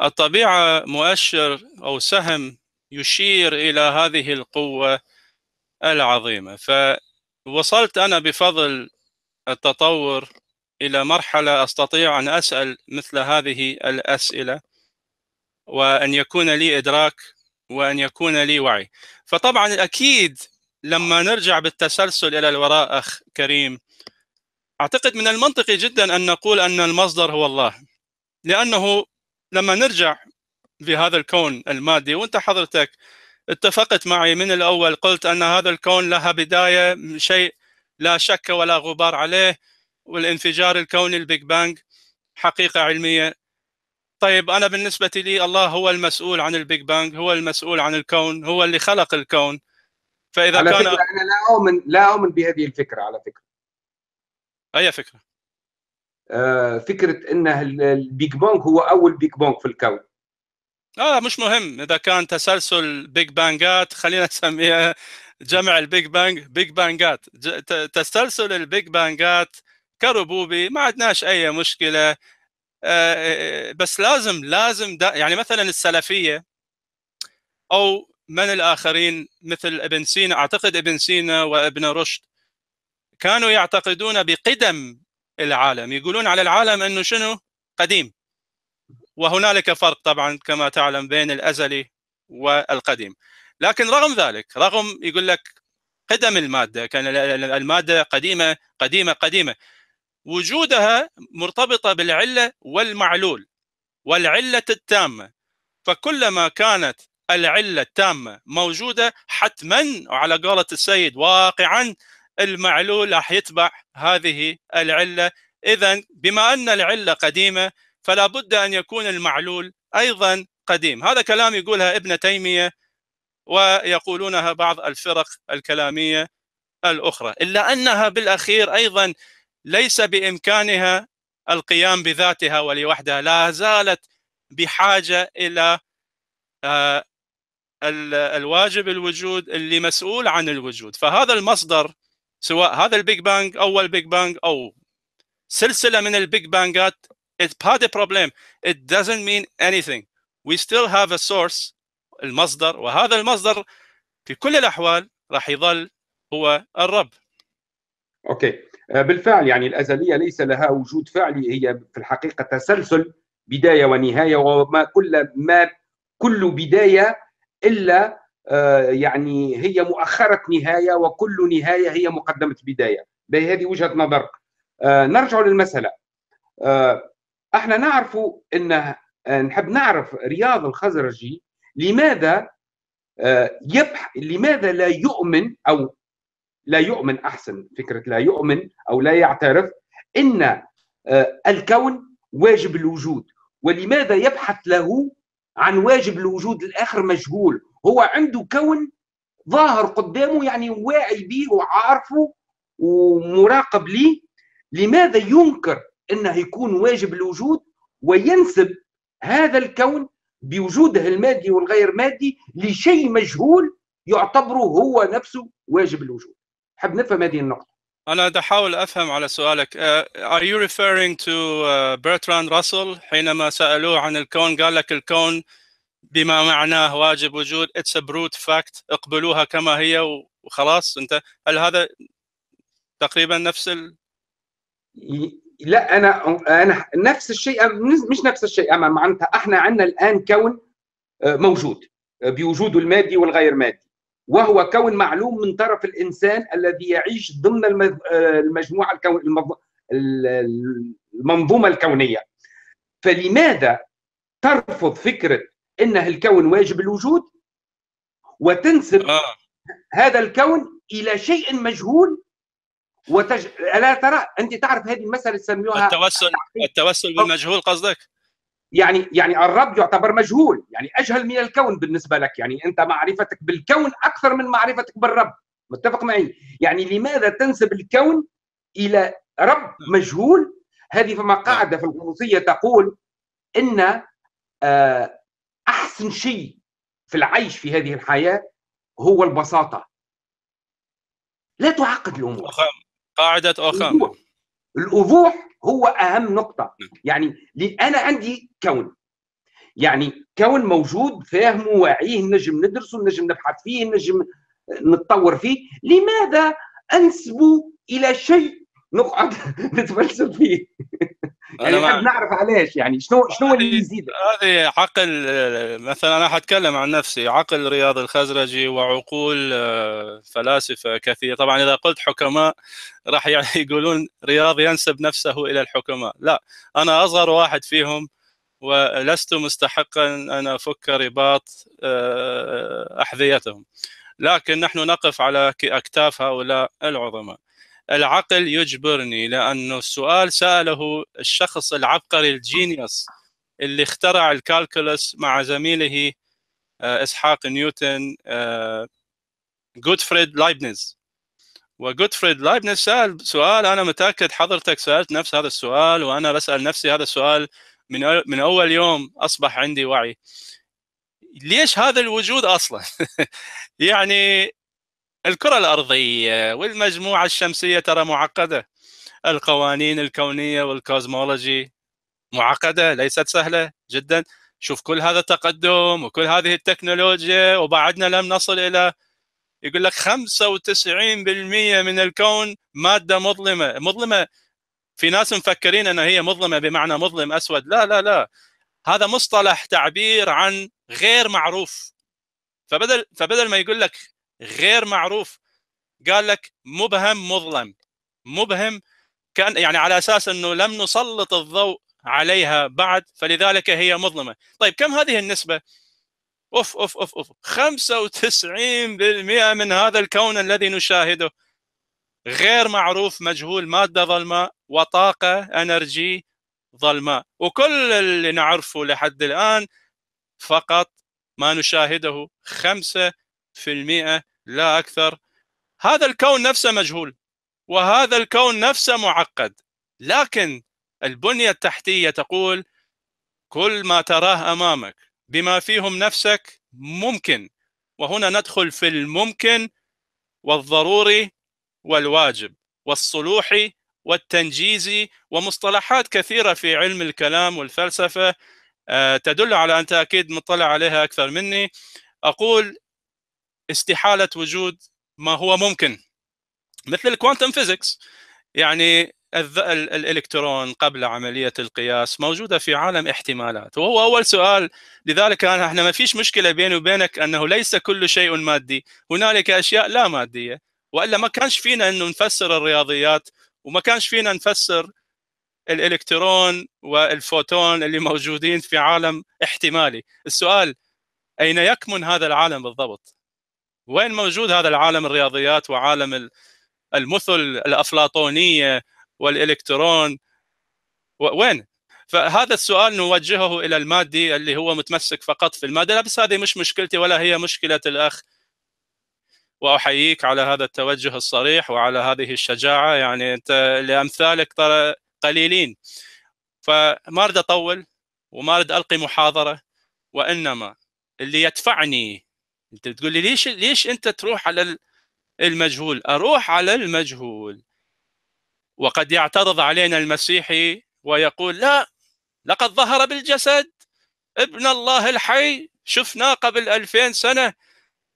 الطبيعة مؤشر أو سهم يشير إلى هذه القوة العظيمة، فوصلت أنا بفضل التطور إلى مرحلة أستطيع أن أسأل مثل هذه الأسئلة، وأن يكون لي إدراك وأن يكون لي وعي. فطبعا أكيد لما نرجع بالتسلسل إلى الوراء أخ كريم، أعتقد من المنطقي جدا أن نقول أن المصدر هو الله، لأنه لما نرجع في هذا الكون المادي، وانت حضرتك اتفقت معي من الأول، قلت أن هذا الكون لها بداية، شيء لا شك ولا غبار عليه، والانفجار الكوني البيج بانج حقيقة علمية. طيب أنا بالنسبة لي الله هو المسؤول عن البيج بانج، هو المسؤول عن الكون، هو اللي خلق الكون. فإذا على كان فكرة أنا لا أؤمن بهذه الفكرة. على فكرة أي فكرة؟ فكرة أن البيج بانج هو أول بيج بانج في الكون. مش مهم اذا كان تسلسل بيج بانجات، خلينا نسميها جمع البيج بانج بيج بانجات، تسلسل البيج بانجات كربوبي ما عندناش اي مشكله. بس لازم يعني مثلا السلفيه او من الاخرين مثل ابن سينا، اعتقد ابن سينا وابن رشد كانوا يعتقدون بقدم العالم، يقولون على العالم انه شنو قديم، وهنالك فرق طبعا كما تعلم بين الازلي والقديم. لكن رغم ذلك، رغم يقول لك قدم الماده، كان الماده قديمه قديمه قديمه، وجودها مرتبطه بالعله والمعلول والعله التامه، فكلما كانت العله التامه موجوده حتما على قولة السيد واقعا المعلول راح يتبع هذه العله. اذا بما ان العله قديمه فلا بد ان يكون المعلول ايضا قديم. هذا كلام يقولها ابن تيميه ويقولونها بعض الفرق الكلاميه الاخرى، الا انها بالاخير ايضا ليس بامكانها القيام بذاتها ولوحدها، لا زالت بحاجه الى الواجب الوجود اللي مسؤول عن الوجود. فهذا المصدر سواء هذا البيج بانج او البيج بانج او سلسله من البيج بانجات، هذا problem it doesn't mean anything, we still have a source المصدر، وهذا المصدر في كل الاحوال راح يظل هو الرب. اوكي بالفعل يعني الازليه ليس لها وجود فعلي، هي في الحقيقه تسلسل بدايه ونهايه، وما كل بدايه الا يعني هي مؤخره نهايه، وكل نهايه هي مقدمه بدايه. هذه وجهه نظر. نرجع للمساله. احنا نعرف ان نحب نعرف رياض الخزرجي لماذا لماذا لا يؤمن، او لا يؤمن احسن فكره، لا يؤمن او لا يعترف ان الكون واجب الوجود، ولماذا يبحث له عن واجب الوجود الاخر مجهول. هو عنده كون ظاهر قدامه، يعني واعي به وعارفه ومراقب ليه، لماذا ينكر انه يكون واجب الوجود وينسب هذا الكون بوجوده المادي والغير مادي لشيء مجهول يعتبره هو نفسه واجب الوجود؟ حاب نفهم هذه النقطه. انا احاول افهم على سؤالك. Are you referring to بيرتراند راسل حينما سالوه عن الكون قال لك الكون بما معناه واجب وجود، it's a brute fact، اقبلوها كما هي وخلاص. انت هل هذا تقريبا نفس لا انا نفس الشيء، مش نفس الشيء، اما معناتها احنا عندنا الان كون موجود بوجوده المادي والغير مادي، وهو كون معلوم من طرف الانسان الذي يعيش ضمن المجموعه المنظومه الكونيه. فلماذا ترفض فكره انه الكون واجب الوجود وتنسب هذا الكون الى شيء مجهول؟ ألا ترى أنت تعرف هذه المسألة يسميوها التوسل بالمجهول قصدك؟ يعني الرب يعتبر مجهول، يعني أجهل من الكون بالنسبة لك، يعني أنت معرفتك بالكون أكثر من معرفتك بالرب، متفق معي؟ يعني لماذا تنسب الكون إلى رب مجهول؟ هذه فما قاعدة في الغنوصية تقول إن أحسن شيء في العيش في هذه الحياة هو البساطة، لا تعقد الأمور. قاعدة أوخام، الوضوح هو أهم نقطة. يعني أنا عندي كون، يعني كون موجود فاهمه واعيه، نجم ندرسه، نجم نبحث فيه، نجم نتطور فيه، لماذا أنسبه إلى شيء نقعد نتفلسف فيه؟ يعني نحب نعرف علاش، يعني شنو اللي يزيد. هذه عقل، مثلا أنا حتكلم عن نفسي، عقل رياض الخزرجي وعقول فلاسفة كثير. طبعا إذا قلت حكماء راح يقولون رياض ينسب نفسه إلى الحكماء، لا، أنا أصغر واحد فيهم ولست مستحقا أن أفك رباط أحذيتهم، لكن نحن نقف على أكتاف هؤلاء العظماء. العقل يجبرني، لأنه السؤال سأله الشخص العبقري الجينيوس اللي اخترع الكالكولس مع زميله إسحاق نيوتن، جوتفريد ليبنز. وجوتفريد ليبنز سأل سؤال، أنا متأكد حضرتك سألت نفس هذا السؤال، وأنا بسأل نفسي هذا السؤال من أول يوم أصبح عندي وعي. ليش هذا الوجود أصلا؟ يعني الكرة الأرضية والمجموعة الشمسية ترى معقدة، القوانين الكونية والكوزمولوجي معقدة ليست سهلة جدا. شوف كل هذا التقدم وكل هذه التكنولوجيا وبعدنا لم نصل إلى، يقول لك 95% من الكون مادة مظلمة. مظلمة، في ناس مفكرين أن هي مظلمة بمعنى مظلم أسود، لا لا لا، هذا مصطلح تعبير عن غير معروف. فبدل ما يقول لك غير معروف قال لك مبهم مظلم. مبهم كان يعني على أساس أنه لم نسلط الضوء عليها بعد، فلذلك هي مظلمة. طيب كم هذه النسبة؟ أوف أوف أوف أوف، 95% من هذا الكون الذي نشاهده غير معروف، مجهول، مادة ظلماء وطاقة أنرجي ظلماء، وكل اللي نعرفه لحد الآن فقط ما نشاهده 5% لا أكثر. هذا الكون نفسه مجهول وهذا الكون نفسه معقد، لكن البنية التحتية تقول كل ما تراه أمامك بما فيهم نفسك ممكن. وهنا ندخل في الممكن والضروري والواجب والصلوحي والتنجيزي ومصطلحات كثيرة في علم الكلام والفلسفة تدل على، أنت أكيد مطلع عليها أكثر مني. أقول استحالة وجود ما هو ممكن، مثل الكوانتم فيزيكس، يعني الإلكترون قبل عملية القياس موجودة في عالم احتمالات، وهو أول سؤال. لذلك احنا ما فيش مشكلة بيني وبينك أنه ليس كل شيء مادي، هنالك أشياء لا مادية، وإلا ما كانش فينا أنه نفسر الرياضيات وما كانش فينا نفسر الإلكترون والفوتون اللي موجودين في عالم احتمالي. السؤال أين يكمن هذا العالم بالضبط؟ وين موجود هذا العالم الرياضيات وعالم المثل الأفلاطونية والإلكترون وين؟ فهذا السؤال نوجهه إلى المادي اللي هو متمسك فقط في المادة. لا بس هذه مش مشكلتي ولا هي مشكلة الأخ، وأحييك على هذا التوجه الصريح وعلى هذه الشجاعة، يعني أنت لأمثالك ترى قليلين. فما أريد أطول وما أريد ألقي محاضرة، وإنما اللي يدفعني، أنت بتقول لي ليش أنت تروح على المجهول؟ أروح على المجهول. وقد يعترض علينا المسيحي ويقول لا، لقد ظهر بالجسد ابن الله الحي، شفناه قبل 2000 سنة،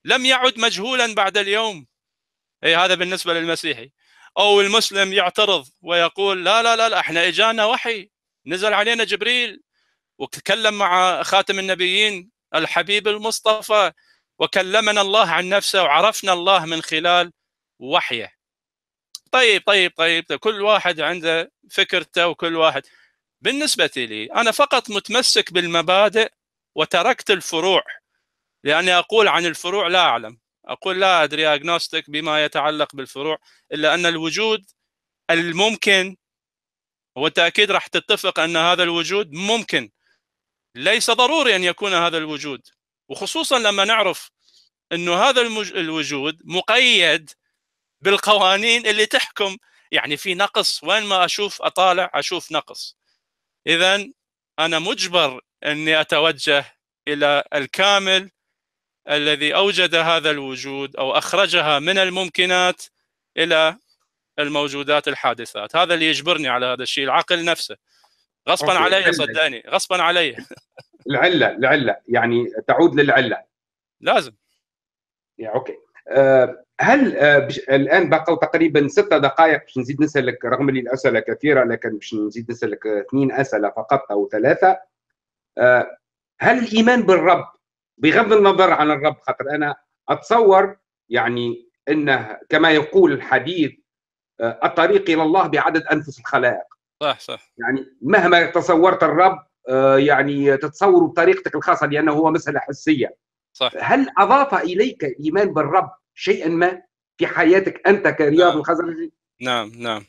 لم يعد مجهولا بعد اليوم. أي هذا بالنسبة للمسيحي. أو المسلم يعترض ويقول لا لا لا، احنا إجانا وحي، نزل علينا جبريل وتكلم مع خاتم النبيين الحبيب المصطفى، وكلمنا الله عن نفسه وعرفنا الله من خلال وحيه. طيب، كل واحد عنده فكرته وكل واحد. بالنسبة لي أنا فقط متمسك بالمبادئ وتركت الفروع، لأني أقول عن الفروع لا أعلم، أقول لا أدري، أجنوستيك بما يتعلق بالفروع. إلا أن الوجود الممكن، وأنت أكيد راح تتفق أن هذا الوجود ممكن، ليس ضروري أن يكون هذا الوجود، وخصوصا لما نعرف أنه هذا الوجود مقيد بالقوانين اللي تحكم. يعني في نقص، وين ما أشوف أطالع أشوف نقص، إذن أنا مجبر أني أتوجه إلى الكامل الذي أوجد هذا الوجود أو أخرجها من الممكنات إلى الموجودات الحادثات. هذا اللي يجبرني على هذا الشيء، العقل نفسه، غصبا علي، صدقني غصبا علي. العلة يعني تعود للعلة، لازم يعني. أوكي، هل الان بقوا تقريبا 6 دقائق باش نزيد نسالك، رغم اللي الاسئله كثيره لكن باش نزيد نسالك 2 اسئله فقط او 3. هل الايمان بالرب، بغض النظر عن الرب، خاطر انا اتصور يعني انه كما يقول الحديث الطريق الى الله بعدد انفس الخلائق. صح، يعني مهما تصورت الرب يعني تتصوره بطريقتك الخاصه لانه هو مساله حسيه. صح. هل اضاف اليك الايمان بالرب شيئا ما في حياتك أنت كرياض الخزرجي؟ نعم،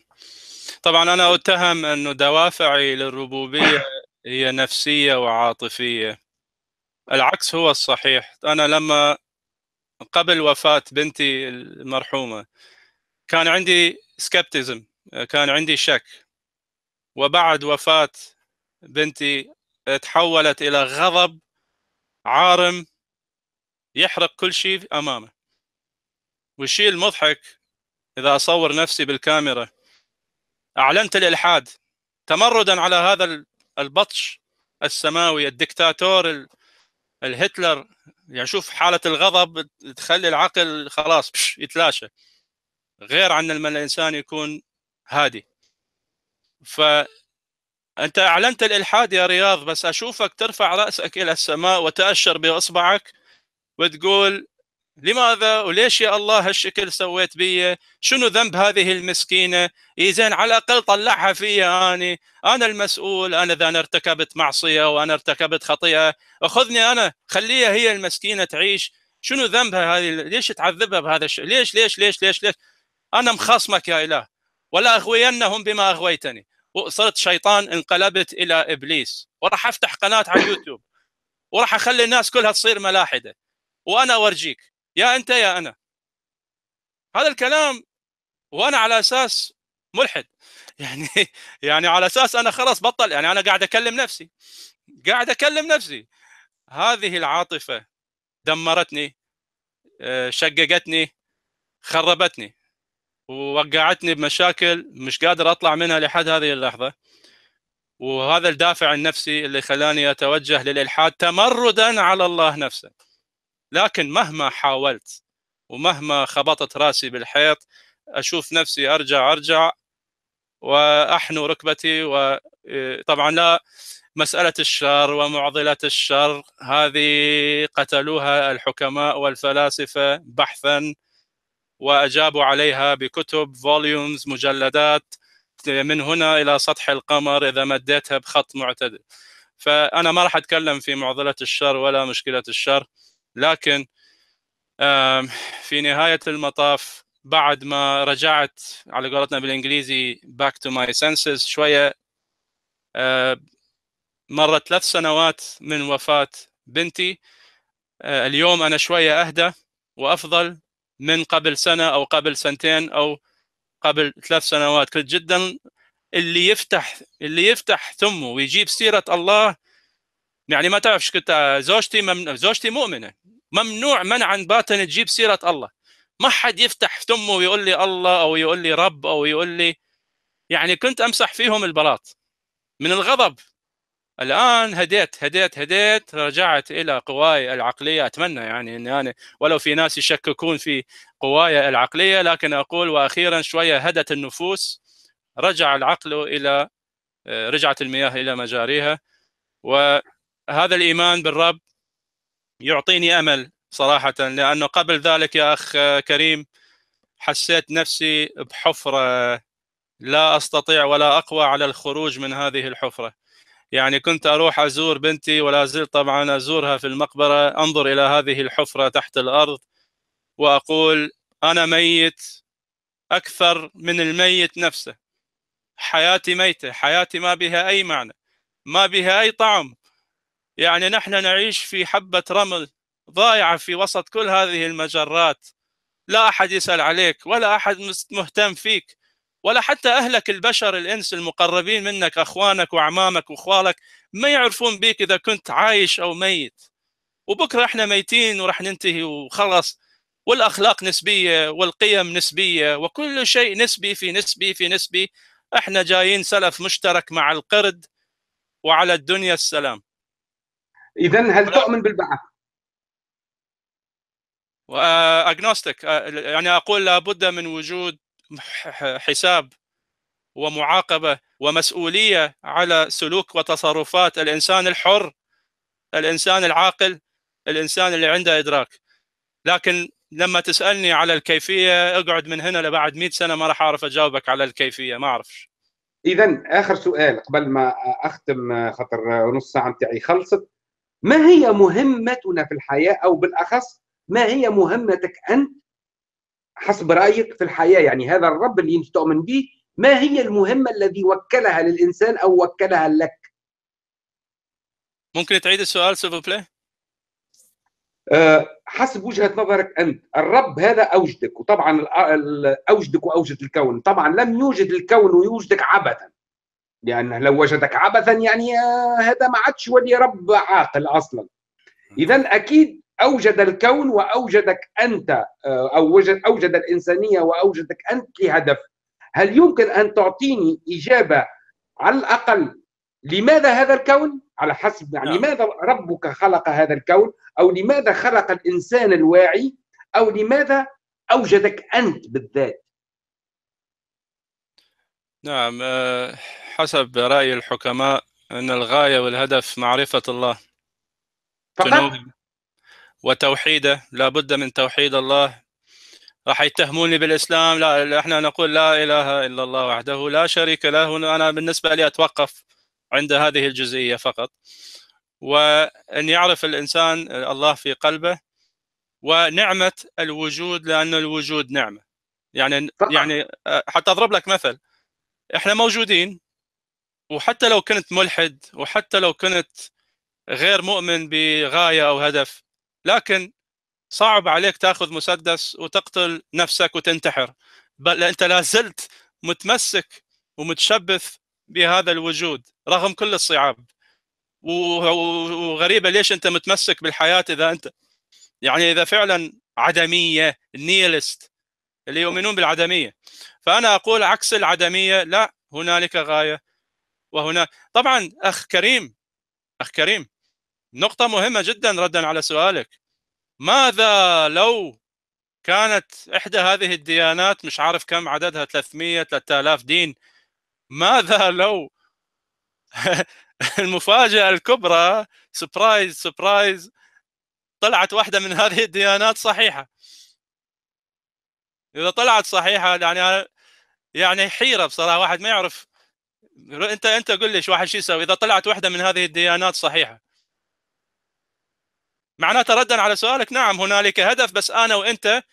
طبعا أنا أتهم أنه دوافعي للربوبية هي نفسية وعاطفية، العكس هو الصحيح. أنا لما قبل وفاة بنتي المرحومة كان عندي سكبتزم، كان عندي شك، وبعد وفاة بنتي تحولت إلى غضب عارم يحرق كل شيء امامه. والشيء المضحك اذا اصور نفسي بالكاميرا، اعلنت الالحاد تمردا على هذا البطش السماوي، الدكتاتور الهتلر. يعني شوف حاله الغضب تخلي العقل خلاص يتلاشى، غير عن لما الانسان يكون هادي. فانت اعلنت الالحاد يا رياض، بس اشوفك ترفع راسك الى السماء وتاشر باصبعك وتقول لماذا وليش يا الله هالشكل سويت بي؟ شنو ذنب هذه المسكينه؟ اي زين، على الاقل طلعها فيا اني، انا المسؤول، انا اذا انا ارتكبت معصيه وانا ارتكبت خطيئه اخذني انا، خليها هي المسكينه تعيش، شنو ذنبها هذه؟ ليش تعذبها بهذا الشيء؟ ليش ليش ليش ليش ليش؟ انا مخاصمك يا اله، ولا اغوينهم بما اغويتني. وصرت شيطان، انقلبت الى ابليس، وراح افتح قناه على اليوتيوب وراح اخلي الناس كلها تصير ملاحده، وانا اورجيك يا انت يا انا. هذا الكلام وانا على اساس ملحد، يعني على اساس انا خلاص بطل، يعني انا قاعد اكلم نفسي. هذه العاطفه دمرتني، شققتني، خربتني، ووقعتني بمشاكل مش قادر اطلع منها لحد هذه اللحظه. وهذا الدافع النفسي اللي خلاني اتوجه للالحاد تمردا على الله نفسه. لكن مهما حاولت ومهما خبطت راسي بالحيط، اشوف نفسي ارجع واحنو ركبتي. وطبعا لا، مساله الشر ومعضلات الشر هذه قتلوها الحكماء والفلاسفه بحثا، واجابوا عليها بكتب، فوليومز، مجلدات، من هنا الى سطح القمر اذا مديتها بخط معتدل. فانا ما راح اتكلم في معضله الشر ولا مشكله الشر، لكن في نهايه المطاف بعد ما رجعت على قولتنا بالانجليزي back to my senses شويه، مرت 3 سنوات من وفاه بنتي. اليوم انا شويه اهدى وافضل من قبل سنه او قبل سنتين او قبل 3 سنوات. كنت جدا اللي يفتح ثمه ويجيب سيره الله، يعني ما تعرف ايش كنت. زوجتي مؤمنه، ممنوع منعا باتا تجيب سيره الله. ما حد يفتح ثمه ويقول لي الله او يقول لي رب او يقول لي، يعني كنت امسح فيهم البلاط من الغضب. الان هديت، رجعت الى قواي العقليه. اتمنى يعني اني انا، ولو في ناس يشككون في قواي العقليه، لكن اقول واخيرا شويه هدت النفوس، رجع العقل الى، رجعت المياه الى مجاريها. وهذا الايمان بالرب يعطيني امل صراحه، لانه قبل ذلك يا اخ كريم حسيت نفسي بحفره لا استطيع ولا اقوى على الخروج من هذه الحفره. يعني كنت أروح أزور بنتي، ولا زلت طبعا أزورها في المقبرة، أنظر إلى هذه الحفرة تحت الأرض وأقول أنا ميت أكثر من الميت نفسه. حياتي ميتة، حياتي ما بها أي معنى، ما بها أي طعم. يعني نحن نعيش في حبة رمل ضايعة في وسط كل هذه المجرات، لا أحد يسأل عليك ولا أحد مهتم فيك، ولا حتى أهلك البشر الإنس المقربين منك، أخوانك وعمامك وخوالك، ما يعرفون بيك إذا كنت عايش أو ميت. وبكرة إحنا ميتين ورح ننتهي وخلص، والأخلاق نسبية والقيم نسبية وكل شيء نسبي في نسبي في نسبي. إحنا جايين سلف مشترك مع القرد، وعلى الدنيا السلام. إذن هل تؤمن بالبعث؟ أجنوستيك، يعني أقول لابد من وجود حساب ومعاقبة ومسؤولية على سلوك وتصرفات الإنسان الحر، الإنسان العاقل، الإنسان اللي عنده إدراك. لكن لما تسألني على الكيفية، أقعد من هنا لبعد 100 سنة ما راح أعرف أجاوبك على الكيفية، ما أعرفش. إذن آخر سؤال قبل ما أختم، خطر نص ساعة متاعي خلصت. ما هي مهمتنا في الحياة، أو بالأخص ما هي مهمتك أنت حسب رأيك في الحياة؟ يعني هذا الرب اللي انت تؤمن به، ما هي المهمة الذي وكلها للإنسان أو وكلها لك؟ ممكن تعيد السؤال سوبلي؟ حسب وجهة نظرك أنت، الرب هذا أوجدك، وطبعا أوجدك وأوجد الكون، طبعا لم يوجد الكون ويوجدك عبثا، لأنه لو وجدك عبثا يعني هذا ما عادش ولي رب عاقل أصلا. إذا أكيد أوجد الكون وأوجدك أنت، أو أوجد الإنسانية وأوجدك أنت لهدف. هل يمكن أن تعطيني إجابة على الأقل لماذا هذا الكون؟ على حسب يعني لماذا ربك خلق هذا الكون، أو لماذا خلق الإنسان الواعي، أو لماذا أوجدك أنت بالذات؟ نعم، حسب رأي الحكماء أن الغاية والهدف معرفة الله فقط وتوحيده، لا بد من توحيد الله. راح يتهموني بالإسلام، لا، احنا نقول لا إله إلا الله وحده لا شريك له. أنا بالنسبة لي أتوقف عند هذه الجزئية فقط، وأن يعرف الإنسان الله في قلبه ونعمة الوجود، لأن الوجود نعمة. يعني حتى أضرب لك مثل، احنا موجودين، وحتى لو كنت ملحد وحتى لو كنت غير مؤمن بغاية أو هدف، لكن صعب عليك تأخذ مسدس وتقتل نفسك وتنتحر، بل أنت لازلت متمسك ومتشبث بهذا الوجود رغم كل الصعاب. وغريبة ليش أنت متمسك بالحياة إذا أنت إذا فعلا عدمية، النيلست اللي يؤمنون بالعدمية. فأنا أقول عكس العدمية، لا، هنالك غاية. وهنا طبعا أخ كريم نقطة مهمة جدا ردا على سؤالك، ماذا لو كانت إحدى هذه الديانات مش عارف كم عددها 300-3000 دين، ماذا لو المفاجأة الكبرى، سبرايز سبرايز، طلعت واحدة من هذه الديانات صحيحة؟ إذا طلعت صحيحة يعني حيرة بصراحة، واحد ما يعرف. أنت قل لي شو واحد شو يسوي إذا طلعت واحدة من هذه الديانات صحيحة؟ معناته ردا على سؤالك، نعم هنالك هدف، بس أنا وأنت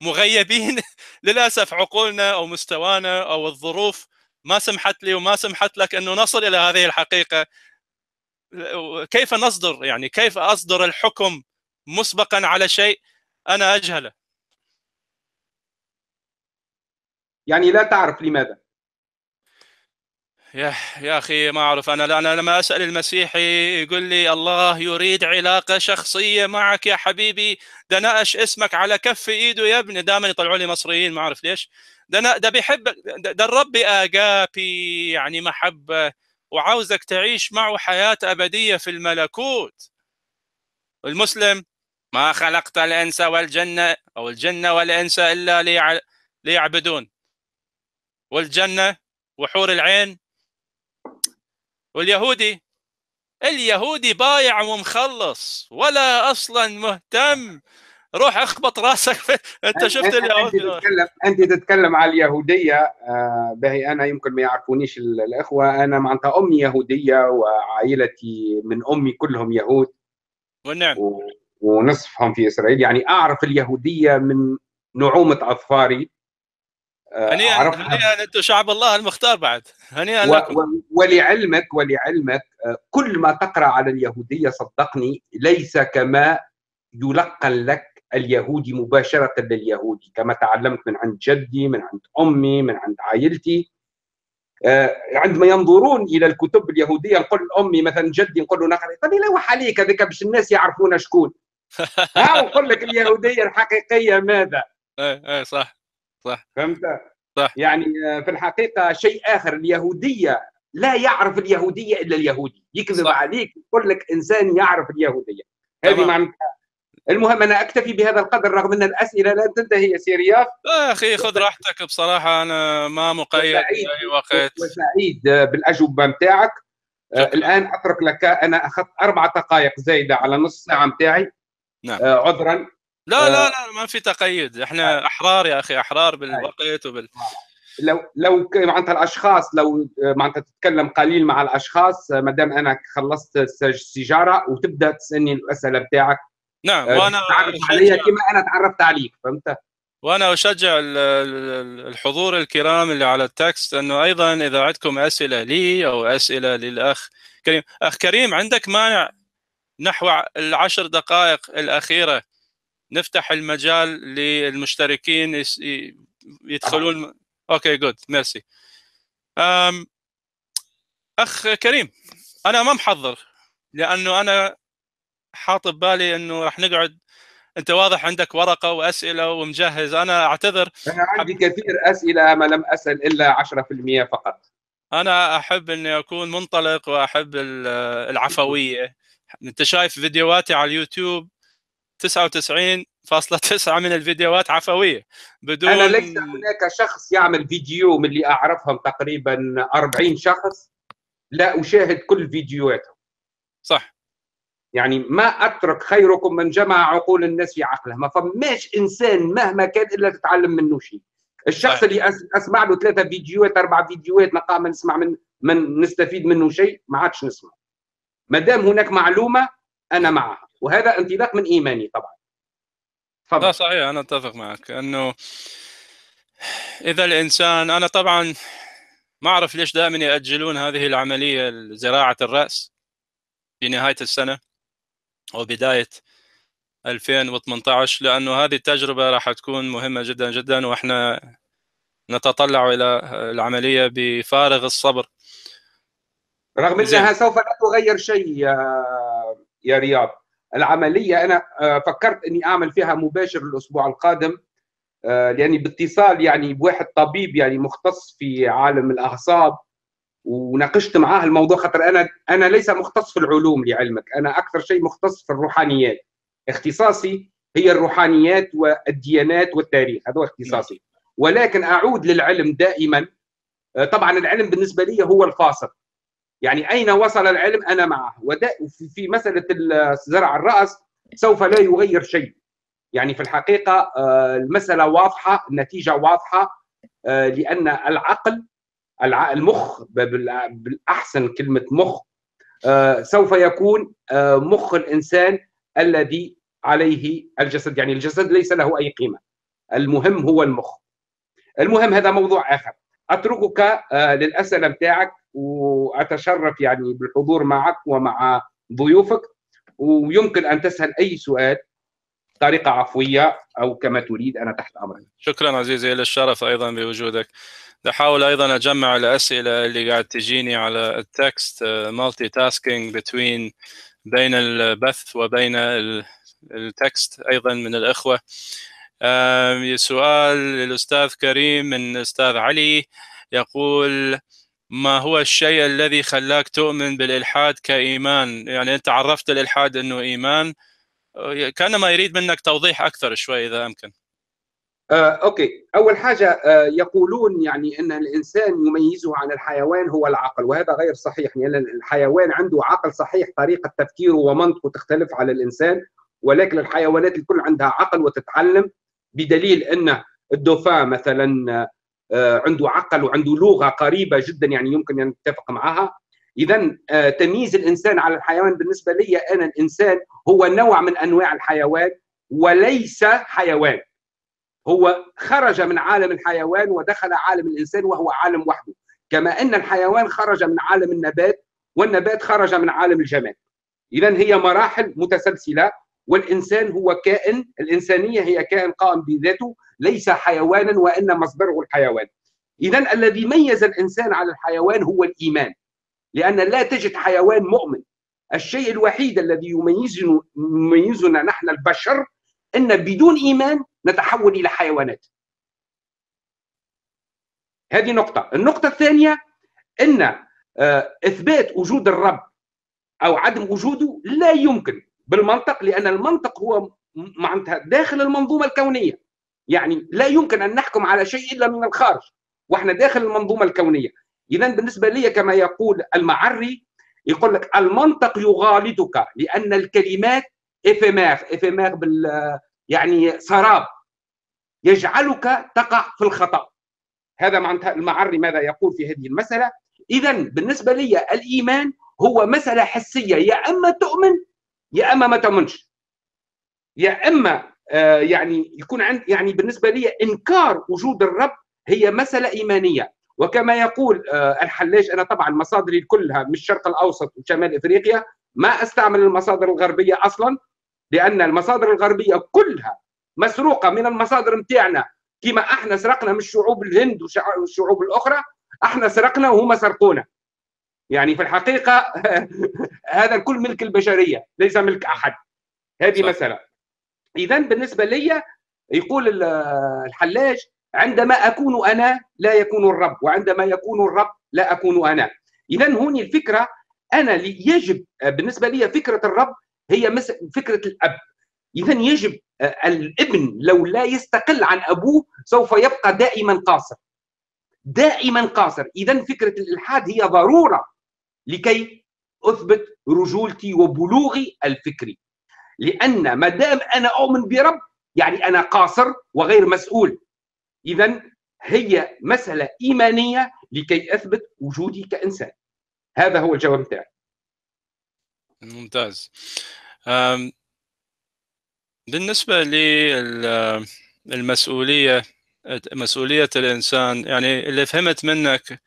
مغيبين للأسف، عقولنا أو مستوانا أو الظروف ما سمحت لي وما سمحت لك أنه نصل إلى هذه الحقيقة. كيف نصدر كيف أصدر الحكم مسبقا على شيء أنا أجهله؟ لا تعرف لماذا؟ يا أخي ما أعرف. أنا لما أسأل المسيحي يقول لي الله يريد علاقة شخصية معك يا حبيبي، دناقش اسمك على كف إيده يا ابني. دائما يطلعوا لي مصريين ما أعرف ليش، ده بيحب، ده الرب آجابي، محبة، وعاوزك تعيش معه حياة أبدية في الملكوت. المسلم، ما خلقت الإنس والجنة أو الجنة والإنس إلا ليعبدون، والجنة وحور العين. واليهودي بايع ومخلص، ولا أصلا مهتم، روح اخبط راسك. انت شفت اليهودي، انت تتكلم على اليهوديه. باهي، انا يمكن ما يعرفونيش الاخوه، انا معناتها امي يهوديه وعائلتي من امي كلهم يهود، والنعم، ونصفهم في اسرائيل. اعرف اليهوديه من نعومه اظفاري. هنيئا انتم شعب الله المختار بعد، هنيئا لكم. ولعلمك كل ما تقرا على اليهوديه صدقني ليس كما يلقن لك اليهودي مباشرة لليهودي، كما تعلمت من عند جدي، من عند أمي، من عند عائلتي. عندما ينظرون إلى الكتب اليهودية، نقول لأمي مثلا، جدي نقول له نقرأ، طب يلوح عليك هذاك باش الناس يعرفونا شكون. ها، نقول لك اليهودية الحقيقية ماذا؟ إيه صح، فهمت؟ صح. في الحقيقة شيء آخر. اليهودية لا يعرف اليهودية إلا اليهودي، يكذب عليك يقول لك إنسان يعرف اليهودية. هذه معناتها. المهم أنا أكتفي بهذا القدر رغم أن الأسئلة لا تنتهي يا سي رياض. أخي خذ راحتك، بصراحة أنا ما مقيد بأي وقت، وسعيد بالأجوبة متاعك. الآن أترك لك، أنا أخذت 4 دقائق زايدة على نص ساعة متاعي. نعم. عذرا. لا لا لا، ما في تقييد، إحنا أحرار يا أخي، أحرار بالوقت وبال. لو معناتها الاشخاص، لو معناتها تتكلم قليل مع الاشخاص، ما دام انا خلصت السيجاره وتبدا تسالني الاسئله بتاعك. نعم، وانا تعرف عليا كما انا تعرفت عليك، فهمت؟ وانا اشجع الحضور الكرام اللي على التكست انه ايضا اذا عندكم اسئله لي او اسئله للاخ كريم. اخ كريم، عندك مانع نحو 10 دقائق الاخيره نفتح المجال للمشتركين يدخلون؟ اوكي، جود، ميرسي. اخ كريم، انا ما محضر لانه انا حاط ببالي انه راح نقعد، انت واضح عندك ورقه واسئله ومجهز. انا اعتذر، انا عندي كثير اسئله ما لم اسال الا 10% فقط. انا احب اني اكون منطلق واحب العفويه. انت شايف فيديوهاتي على اليوتيوب 99.9 من الفيديوهات عفويه بدون. انا ليس هناك شخص يعمل فيديو، من اللي اعرفهم تقريبا 40 شخص لا اشاهد كل فيديوهاتهم. صح، يعني ما اترك خيركم من جمع عقول الناس في عقله، ما فماش انسان مهما كان الا تتعلم منه شيء. الشخص اللي اسمع له 3 فيديوهات 4 فيديوهات نلقاه ما نسمع من نستفيد منه شيء، ما عادش نسمع. ما دام هناك معلومه انا معها، وهذا انطلاق من ايماني طبعا. لا صحيح، انا اتفق معك انه اذا الانسان، انا طبعا ما اعرف ليش دائما ياجلون هذه العمليه، زراعه الراس في نهايه السنه أو بداية 2018، لأنه هذه التجربة راح تكون مهمة جدا جدا، وإحنا نتطلع إلى العملية بفارغ الصبر. رغم أنها سوف لا تغير شيء يا رياض. العملية أنا فكرت أني أعمل فيها مباشر الأسبوع القادم، لأني باتصال يعني بواحد طبيب يعني مختص في عالم الأعصاب، وناقشت معاه الموضوع. خاطر انا ليس مختص في العلوم لعلمك، انا اكثر شيء مختص في الروحانيات. اختصاصي هي الروحانيات والديانات والتاريخ، هذا هو اختصاصي، ولكن اعود للعلم دائما. طبعا العلم بالنسبه لي هو الفاصل، يعني اين وصل العلم انا معه. في مساله زرع الراس سوف لا يغير شيء، يعني في الحقيقه المساله واضحه، النتيجه واضحه، لان العقل، المخ بالأحسن كلمة مخ، سوف يكون مخ الإنسان الذي عليه الجسد. يعني الجسد ليس له أي قيمة، المهم هو المخ. المهم هذا موضوع آخر، أتركك للأسئلة متاعك، وأتشرف يعني بالحضور معك ومع ضيوفك، ويمكن أن تسأل أي سؤال بطريقة عفوية أو كما تريد، أنا تحت أمرك. شكرا عزيزي، للشرف أيضا بوجودك. أحاول أيضاً أجمع الأسئلة اللي قاعد تجيني على التكست، مالتي تاسكينج بين البث وبين التكست أيضاً من الأخوة. سؤال للأستاذ كريم من الأستاذ علي، يقول ما هو الشيء الذي خلاك تؤمن بالإلحاد كإيمان؟ يعني أنت عرفت الإلحاد أنه إيمان، كأنما يريد منك توضيح أكثر شوي إذا أمكن. اوكي، اول حاجه يقولون يعني ان الانسان يميزه عن الحيوان هو العقل، وهذا غير صحيح، لان يعني الحيوان عنده عقل صحيح، طريقه تفكيره ومنطقه تختلف على الانسان، ولكن الحيوانات الكل عندها عقل وتتعلم، بدليل ان الدوفان مثلا عنده عقل وعنده لغه قريبه جدا، يعني يمكن ان نتفق معها. اذا تمييز الانسان على الحيوان بالنسبه لي انا، الانسان هو نوع من انواع الحيوان وليس حيوان، هو خرج من عالم الحيوان ودخل عالم الإنسان، وهو عالم وحده، كما أن الحيوان خرج من عالم النبات والنبات خرج من عالم الجماد. إذن هي مراحل متسلسلة، والإنسان هو كائن، الإنسانية هي كائن قائم بذاته، ليس حيوانا وإن مصدره الحيوان. إذن الذي ميز الإنسان على الحيوان هو الإيمان، لأن لا تجد حيوان مؤمن. الشيء الوحيد الذي يميزنا نحن البشر أن بدون إيمان نتحول إلى حيوانات. هذه نقطة. النقطة الثانية أن إثبات وجود الرب أو عدم وجوده لا يمكن بالمنطق، لأن المنطق هو معناتها داخل المنظومة الكونية، يعني لا يمكن أن نحكم على شيء إلا من الخارج، وإحنا داخل المنظومة الكونية. إذا بالنسبة لي كما يقول المعري، يقول لك المنطق يغالطك، لأن الكلمات إفماغ يعني سراب يجعلك تقع في الخطأ. هذا معناتها المعري ماذا يقول في هذه المسألة. إذا بالنسبة لي الإيمان هو مسألة حسية، يا أما تؤمن يا أما ما تؤمنش، يا أما يعني يكون عند، يعني بالنسبة لي إنكار وجود الرب هي مسألة إيمانية. وكما يقول الحلاج، أنا طبعا مصادري كلها من الشرق الأوسط وشمال إفريقيا، ما أستعمل المصادر الغربية أصلا، لأن المصادر الغربية كلها مسروقة من المصادر متاعنا، كما احنا سرقنا من الشعوب الهند والشعوب الأخرى، احنا سرقنا وهم سرقونا. يعني في الحقيقة هذا الكل ملك البشرية ليس ملك أحد، هذه مسألة. إذا بالنسبة لي يقول الحلاج عندما أكون أنا لا يكون الرب، وعندما يكون الرب لا أكون أنا. إذا هوني الفكرة، أنا يجب بالنسبة لي فكرة الرب هي فكرة الأب. إذا يجب الابن لو لا يستقل عن أبوه سوف يبقى دائما قاصر، دائما قاصر. إذا فكرة الإلحاد هي ضرورة لكي أثبت رجولتي وبلوغي الفكري، لأن ما دام أنا أؤمن برب يعني أنا قاصر وغير مسؤول. إذا هي مسألة إيمانية لكي أثبت وجودي كإنسان. هذا هو الجواب بتاعي. ممتاز. بالنسبة للمسؤولية، مسؤولية الإنسان، يعني اللي فهمت منك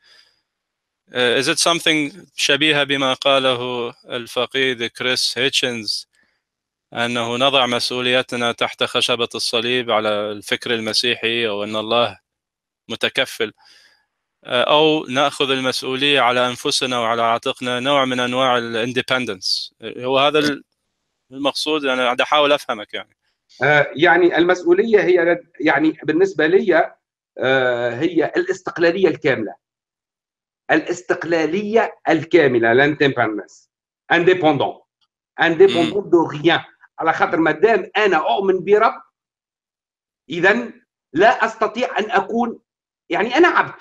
is it something شبيهة بما قاله الفقيد كريس هيتشنز، أنه نضع مسؤوليتنا تحت خشبة الصليب على الفكر المسيحي، أو أن الله متكفل، أو نأخذ المسؤولية على أنفسنا وعلى عاتقنا، نوع من أنواع الاندبندنس. هو هذا المقصود؟ أنا قاعد أحاول أفهمك يعني. يعني المسؤولية هي يعني بالنسبة لي هي الاستقلالية الكاملة، الاستقلالية الكاملة، الاندبندنس، indépendant دو غيان. على خاطر ما دام أنا أؤمن برب إذا لا أستطيع أن أكون، يعني أنا عبد.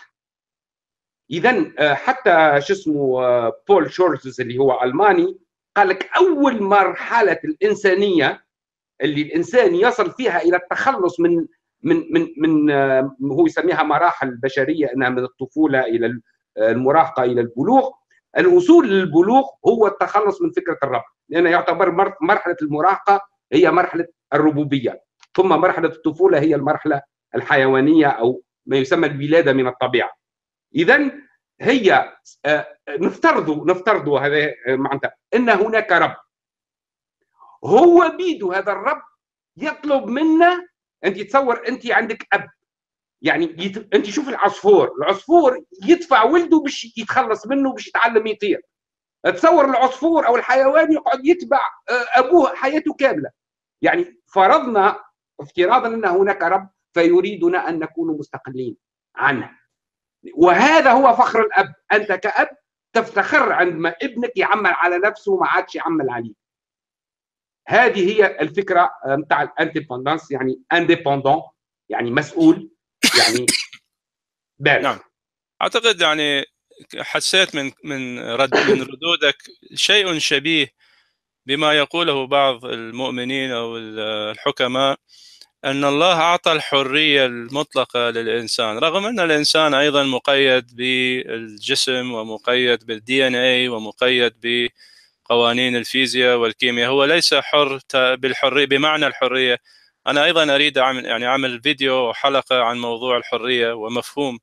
إذا حتى شو اسمه بول شورتز اللي هو ألماني قال لك أول مرحلة الإنسانية اللي الإنسان يصل فيها إلى التخلص من هو يسميها مراحل بشرية، أنها من الطفولة إلى المراهقة إلى البلوغ. الوصول للبلوغ هو التخلص من فكرة الرب، لأن يعتبر مرحلة المراهقة هي مرحلة الربوبية، ثم مرحلة الطفولة هي المرحلة الحيوانية أو ما يسمى الولادة من الطبيعة. إذا هي نفترض هذا معناتها أن هناك رب، هو بيده هذا الرب يطلب منا. أنت تصور أنت عندك أب، يعني أنت شوف العصفور، العصفور يدفع ولده باش يتخلص منه باش يتعلم يطير. تصور العصفور أو الحيوان يقعد يتبع أبوه حياته كاملة. يعني فرضنا افتراضا أن هناك رب فيريدنا أن نكون مستقلين عنه، وهذا هو فخر الأب. أنت كأب تفتخر عندما ابنك يعمل على نفسه وما عادش يعمل عليه. هذه هي الفكرة نتاع الاندبندنس، يعني اندبندون يعني مسؤول يعني بارد. نعم، أعتقد يعني حسيت من ردودك شيء شبيه بما يقوله بعض المؤمنين أو الحكماء، أن الله أعطى الحرية المطلقة للإنسان، رغم أن الإنسان أيضا مقيد بالجسم ومقيد بالدي ان اي ومقيد بقوانين الفيزياء والكيمياء. هو ليس حر بالحرية بمعنى الحرية. أنا أيضا أريد أعمل فيديو وحلقة عن موضوع الحرية ومفهوم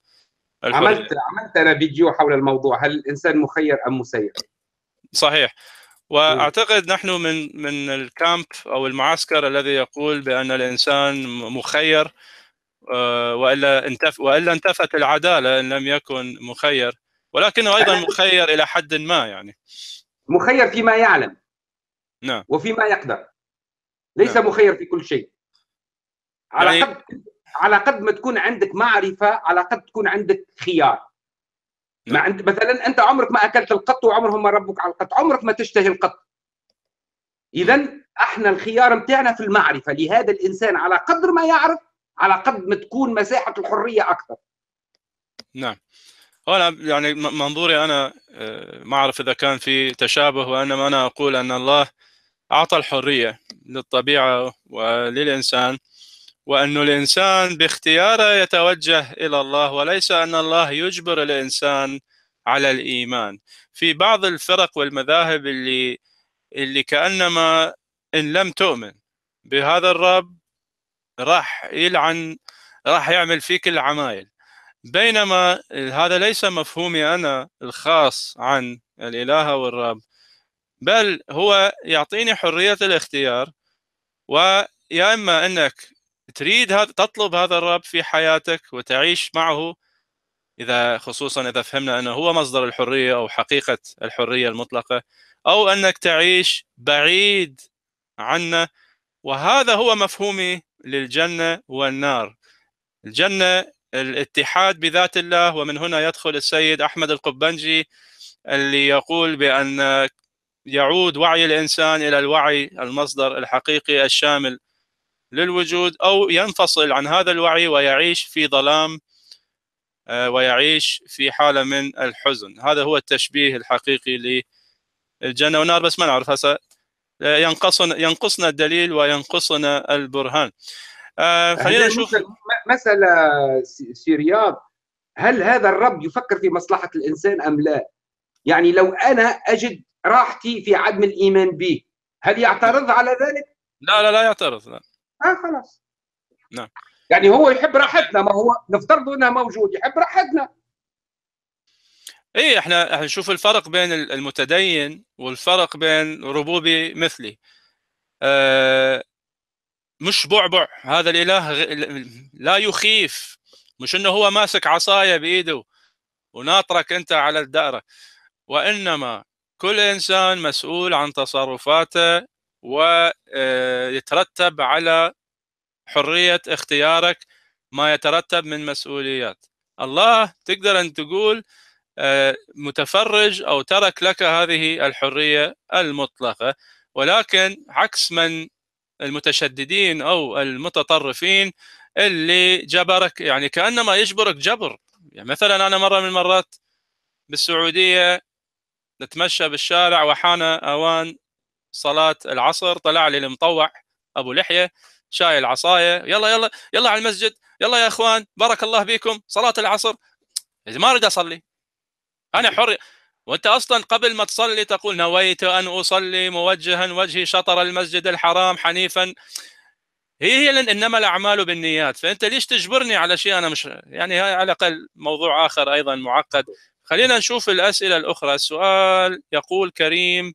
الحرية. عملت أنا فيديو حول الموضوع، هل الإنسان مخير أم مسير؟ صحيح. وأعتقد نحن من الكامب أو المعسكر الذي يقول بأن الإنسان مخير، وإلا انتفت العدالة إن لم يكن مخير، ولكنه أيضا مخير إلى حد ما، يعني مخير فيما يعلم. نعم. وفيما يقدر، ليس مخير في كل شيء. على يعني على قد ما تكون عندك معرفة، على قد تكون عندك خيار. ما عند مثلا انت عمرك ما اكلت القط، وعمرهم ما ربوك على القط، عمرك ما تشتهي القط. اذا احنا الخيار متاعنا في المعرفه، لهذا الانسان على قدر ما يعرف على قد ما تكون مساحه الحريه اكثر. نعم. انا يعني منظوري انا ما اعرف اذا كان في تشابه، وانما انا اقول ان الله اعطى الحريه للطبيعه وللانسان، وأن الإنسان باختياره يتوجه إلى الله، وليس أن الله يجبر الإنسان على الإيمان. في بعض الفرق والمذاهب اللي كأنما إن لم تؤمن بهذا الرب راح يلعن، راح يعمل فيك العمايل، بينما هذا ليس مفهومي أنا الخاص عن الإله والرب، بل هو يعطيني حرية الاختيار. ويا إما أنك تريد تطلب هذا الرب في حياتك وتعيش معه، خصوصا إذا فهمنا أنه هو مصدر الحرية أو حقيقة الحرية المطلقة، أو أنك تعيش بعيد عنا، وهذا هو مفهومي للجنة والنار. الجنة الاتحاد بذات الله، ومن هنا يدخل السيد أحمد القبانجي اللي يقول بأن يعود وعي الإنسان إلى الوعي المصدر الحقيقي الشامل للوجود، أو ينفصل عن هذا الوعي ويعيش في ظلام ويعيش في حالة من الحزن. هذا هو التشبيه الحقيقي للجنة والنار، بس ما نعرف هسه، ينقصنا الدليل وينقصنا البرهان. خلينا نشوف مسألة سيرياب، هل هذا الرب يفكر في مصلحة الإنسان أم لا؟ يعني لو أنا أجد راحتي في عدم الإيمان به، هل يعترض على ذلك؟ لا لا لا يعترض، لا. خلاص. نعم. يعني هو يحب راحتنا، ما هو نفترض انه موجود يحب راحتنا. اي احنا نشوف الفرق بين المتدين والفرق بين ربوبي مثلي. مش بعبع، هذا الاله لا يخيف، مش انه هو ماسك عصايه بايده وناطرك انت على الدائره، وانما كل انسان مسؤول عن تصرفاته ويترتب على حرية اختيارك ما يترتب من مسؤوليات. الله تقدر أن تقول متفرج أو ترك لك هذه الحرية المطلقة، ولكن عكس من المتشددين أو المتطرفين اللي جبرك، يعني كأنما يجبرك جبر. يعني مثلا أنا مرة من المرات بالسعودية نتمشى بالشارع وحان أوان صلاة العصر، طلع لي المطوع أبو لحية شايل عصايه، يلا يلا يلا على المسجد، يلا يا اخوان بارك الله بكم صلاه العصر. ما اريد اصلي، انا حر. وانت اصلا قبل ما تصلي تقول نويت ان اصلي موجها وجهي شطر المسجد الحرام حنيفا. هي انما الاعمال بالنيات، فانت ليش تجبرني على شيء انا مش، يعني على الاقل موضوع اخر ايضا معقد. خلينا نشوف الاسئله الاخرى. السؤال يقول كريم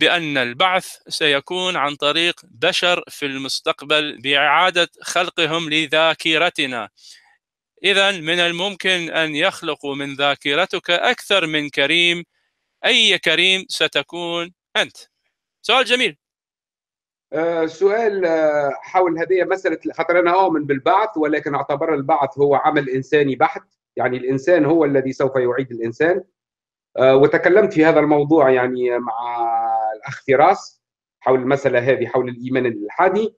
بأن البعث سيكون عن طريق بشر في المستقبل بإعادة خلقهم لذاكرتنا، إذا من الممكن أن يخلقوا من ذاكرتك أكثر من كريم، أي كريم ستكون أنت؟ سؤال جميل. سؤال حول هذه مسألة، خاطر أنا أؤمن بالبعث، ولكن أعتبر البعث هو عمل إنساني بحت، يعني الإنسان هو الذي سوف يعيد الإنسان. وتكلمت في هذا الموضوع يعني مع الأخ فراس حول المسألة هذه، حول الإيمان الإلحادي،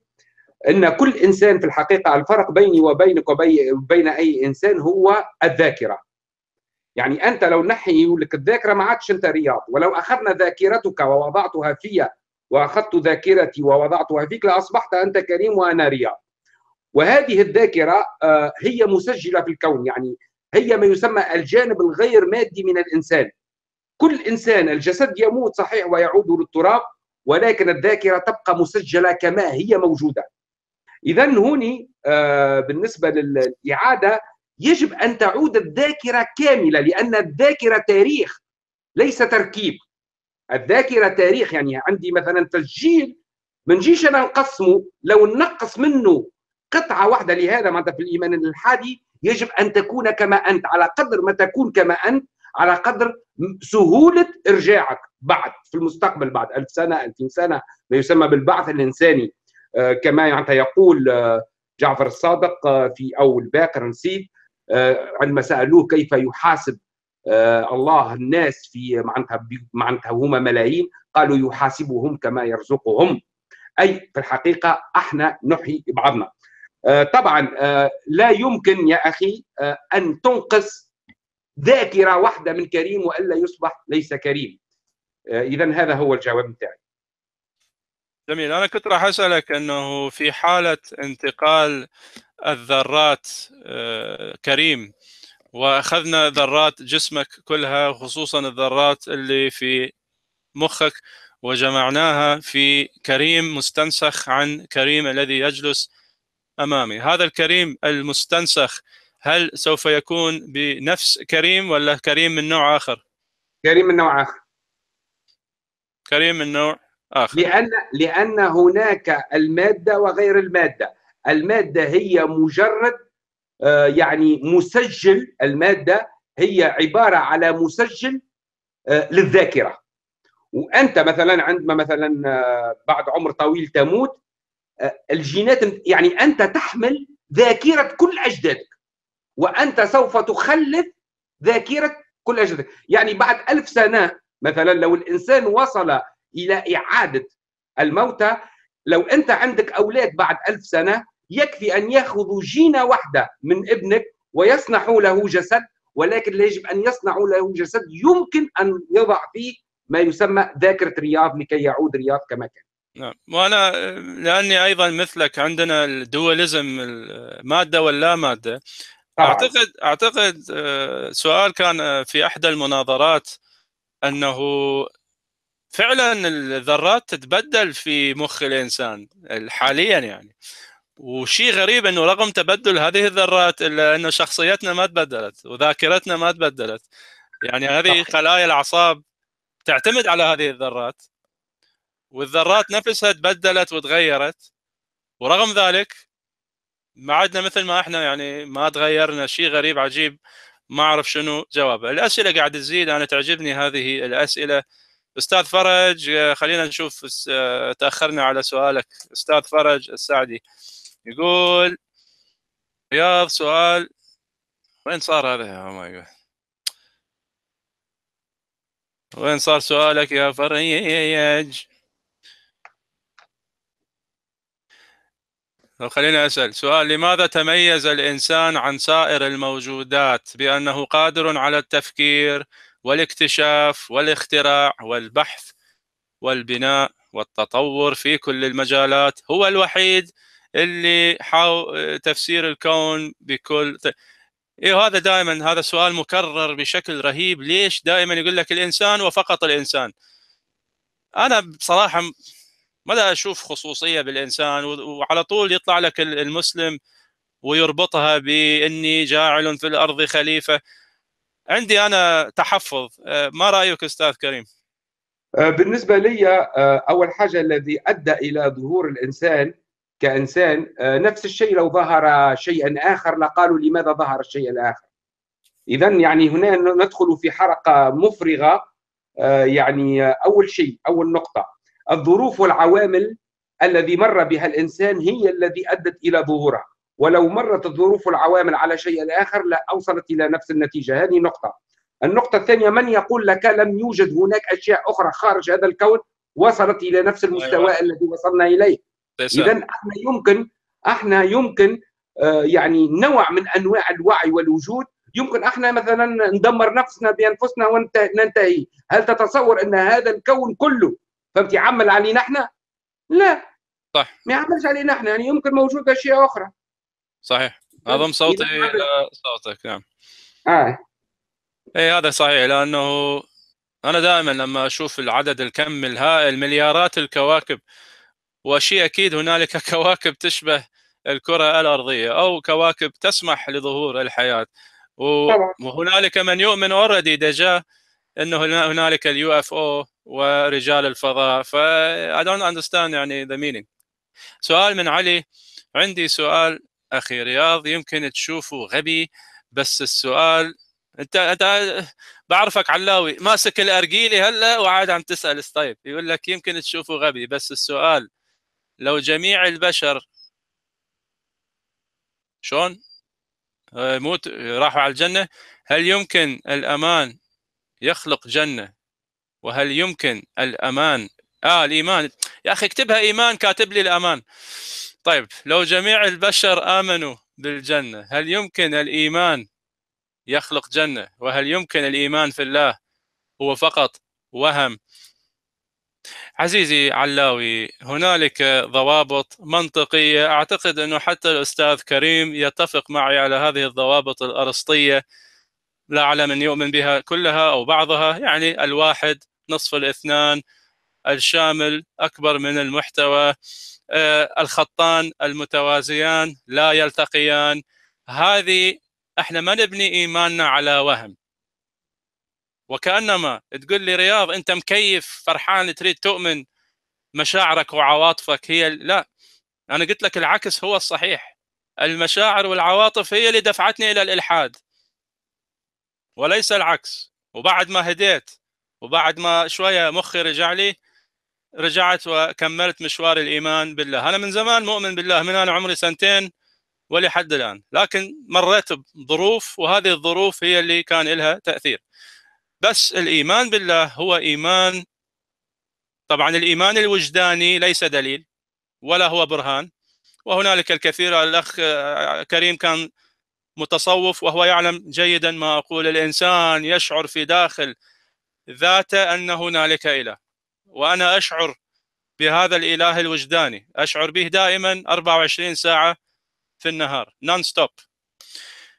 أن كل إنسان في الحقيقة، الفرق بيني وبينك وبين أي إنسان هو الذاكرة. يعني أنت لو نحي لك الذاكرة ما عادش أنت رياض، ولو أخذنا ذاكرتك ووضعتها في، وأخذت ذاكرتي ووضعتها فيك، لأصبحت أنت كريم وأنا رياض. وهذه الذاكرة هي مسجلة في الكون، يعني هي ما يسمى الجانب الغير مادي من الإنسان. كل إنسان الجسد يموت صحيح ويعود للتراب، ولكن الذاكرة تبقى مسجلة كما هي موجودة. إذا هوني بالنسبة للإعادة يجب أن تعود الذاكرة كاملة، لأن الذاكرة تاريخ ليس تركيب. الذاكرة تاريخ، يعني عندي مثلا تسجيل ما نجيش أنا نقسمه، لو نقص منه قطعة واحدة. لهذا معناتها في الإيمان الإلحادي يجب أن تكون كما أنت، على قدر ما تكون كما أنت على قدر سهولة إرجاعك بعد في المستقبل، بعد 1000 سنة 2000 سنة، ما يسمى بالبعث الإنساني. كما يعني يقول جعفر الصادق في أول باقر نسيت، عندما سألوه كيف يحاسب الله الناس في معناتها هما ملايين، قالوا يحاسبهم كما يرزقهم، أي في الحقيقة احنا نحيي بعضنا. طبعا لا يمكن يا أخي أن تنقص ذاكرة واحدة من كريم وإلا يصبح ليس كريم. إذا هذا هو الجواب بتاعي. جميل. أنا كنت راح أسألك أنه في حالة انتقال الذرات كريم، وأخذنا ذرات جسمك كلها خصوصا الذرات اللي في مخك وجمعناها في كريم مستنسخ عن كريم الذي يجلس أمامي، هذا الكريم المستنسخ هل سوف يكون بنفس كريم ولا كريم من نوع آخر؟ كريم من نوع آخر. كريم من نوع آخر، لأن هناك المادة وغير المادة. المادة هي مجرد يعني مسجل، المادة هي عبارة على مسجل للذاكرة، وانت مثلا عندما مثلا بعد عمر طويل تموت، الجينات يعني انت تحمل ذاكره كل اجدادك، وانت سوف تخلف ذاكره كل اجدادك. يعني بعد 1000 سنه مثلا لو الانسان وصل الى اعاده الموتى، لو انت عندك اولاد بعد 1000 سنه يكفي ان ياخذوا جينه واحده من ابنك ويصنعوا له جسد، ولكن يجب ان يصنعوا له جسد يمكن ان يضع فيه ما يسمى ذاكره رياض لكي يعود رياض كما كان. نعم، وانا لاني ايضا مثلك عندنا الدواليزم، الماده واللا ماده. اعتقد سؤال كان في احدى المناظرات انه فعلا الذرات تتبدل في مخ الانسان حاليا يعني، وشيء غريب انه رغم تبدل هذه الذرات الا انه شخصيتنا ما تبدلت وذاكرتنا ما تبدلت. يعني هذه خلايا الاعصاب تعتمد على هذه الذرات، والذرات نفسها تبدلت وتغيرت، ورغم ذلك ما عدنا مثل ما احنا، يعني ما تغيرنا. شيء غريب عجيب، ما اعرف شنو جوابه. الاسئله قاعد تزيد، انا تعجبني هذه الاسئله. استاذ فرج، خلينا نشوف، تاخرنا على سؤالك. استاذ فرج السعدي يقول رياض سؤال، وين صار هذا؟ يا ماي جاد، وين صار سؤالك يا فرج؟ طب خليني أسأل سؤال: لماذا تميز الإنسان عن سائر الموجودات بأنه قادر على التفكير والاكتشاف والاختراع والبحث والبناء والتطور في كل المجالات؟ هو الوحيد اللي حاول تفسير الكون بكل إيه. هذا دائما هذا سؤال مكرر بشكل رهيب. ليش دائما يقول لك الإنسان وفقط الإنسان؟ أنا بصراحة ما أشوف خصوصية بالإنسان، وعلى طول يطلع لك المسلم ويربطها بإني جاعل في الأرض خليفة. عندي أنا تحفظ. ما رأيك أستاذ كريم؟ بالنسبة لي أول حاجة الذي أدى إلى ظهور الإنسان كإنسان، نفس الشيء لو ظهر شيئا آخر لقالوا لماذا ظهر الشيء الآخر. إذن يعني هنا ندخل في حرقة مفرغة. يعني أول شيء، أول نقطة، الظروف والعوامل الذي مر بها الإنسان هي الذي أدت إلى ظهورها، ولو مرت الظروف والعوامل على شيء آخر لا أوصلت إلى نفس النتيجة. هذه نقطة. النقطة الثانية، من يقول لك لم يوجد هناك أشياء أخرى خارج هذا الكون وصلت إلى نفس المستوى الذي وصلنا إليه؟ إذن احنا يمكن يعني نوع من أنواع الوعي والوجود، يمكن احنا مثلا ندمر نفسنا بأنفسنا وننتهي. هل تتصور أن هذا الكون كله فهمت يعمل علينا احنا؟ لا صح، ما يعملش علينا احنا، يعني يمكن موجود اشياء اخرى. صحيح، اضم صوتي الى صوتك. نعم اي هذا صحيح، لانه انا دائما لما اشوف العدد الكم الهائل مليارات الكواكب، وشيء اكيد هنالك كواكب تشبه الكره الارضيه او كواكب تسمح لظهور الحياه، وهنالك من يؤمن اوريدي دجا انه هنالك اليو اف او ورجال الفضاء. ف I don't understand يعني the meaning. سؤال من علي. عندي سؤال اخي رياض، يمكن تشوفه غبي بس السؤال، انت بعرفك علاوي ماسك الارجيلي هلا وعاد عم تسال. طيب يقول لك يمكن تشوفه غبي بس السؤال، لو جميع البشر شلون موت راحوا على الجنه، هل يمكن الامان يخلق جنه؟ وهل يمكن الأمان الإيمان، يا أخي اكتبها إيمان، كاتب لي الأمان. طيب لو جميع البشر آمنوا بالجنة، هل يمكن الإيمان يخلق جنة؟ وهل يمكن الإيمان في الله هو فقط وهم؟ عزيزي علاوي، هنالك ضوابط منطقية، أعتقد أنه حتى الأستاذ كريم يتفق معي على هذه الضوابط الأرسطية، لا أعلم أن يؤمن بها كلها أو بعضها. يعني الواحد نصف الاثنان، الشامل أكبر من المحتوى، الخطان المتوازيان لا يلتقيان. هذه احنا ما نبني إيماننا على وهم. وكأنما تقول لي رياض أنت مكيف فرحان تريد تؤمن مشاعرك وعواطفك هي لا، أنا قلت لك العكس هو الصحيح. المشاعر والعواطف هي اللي دفعتني إلى الإلحاد وليس العكس. وبعد ما هديت وبعد ما شويه مخي رجع لي، رجعت وكملت مشوار الايمان بالله. انا من زمان مؤمن بالله، من انا عمري سنتين ولحد الان، لكن مريت بظروف وهذه الظروف هي اللي كان لها تاثير. بس الايمان بالله هو ايمان، طبعا الايمان الوجداني ليس دليل ولا هو برهان، وهنالك الكثير. الاخ كريم كان متصوف وهو يعلم جيدا ما اقول. الانسان يشعر في داخل ذاته ان هنالك اله، وانا اشعر بهذا الاله الوجداني، اشعر به دائما 24 ساعه في النهار نون ستوب.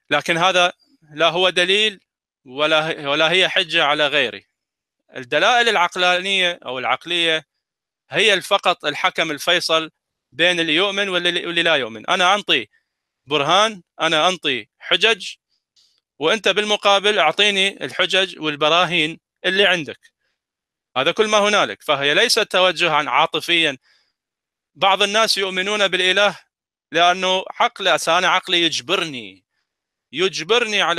لكن هذا لا هو دليل ولا هي حجه على غيري. الدلائل العقلانيه او العقليه هي فقط الحكم الفيصل بين اللي يؤمن واللي لا يؤمن. انا انطي برهان، انا انطي حجج، وانت بالمقابل اعطيني الحجج والبراهين اللي عندك. هذا كل ما هنالك. فهي ليست توجها عاطفيا. بعض الناس يؤمنون بالاله لانه عقله، انا عقلي يجبرني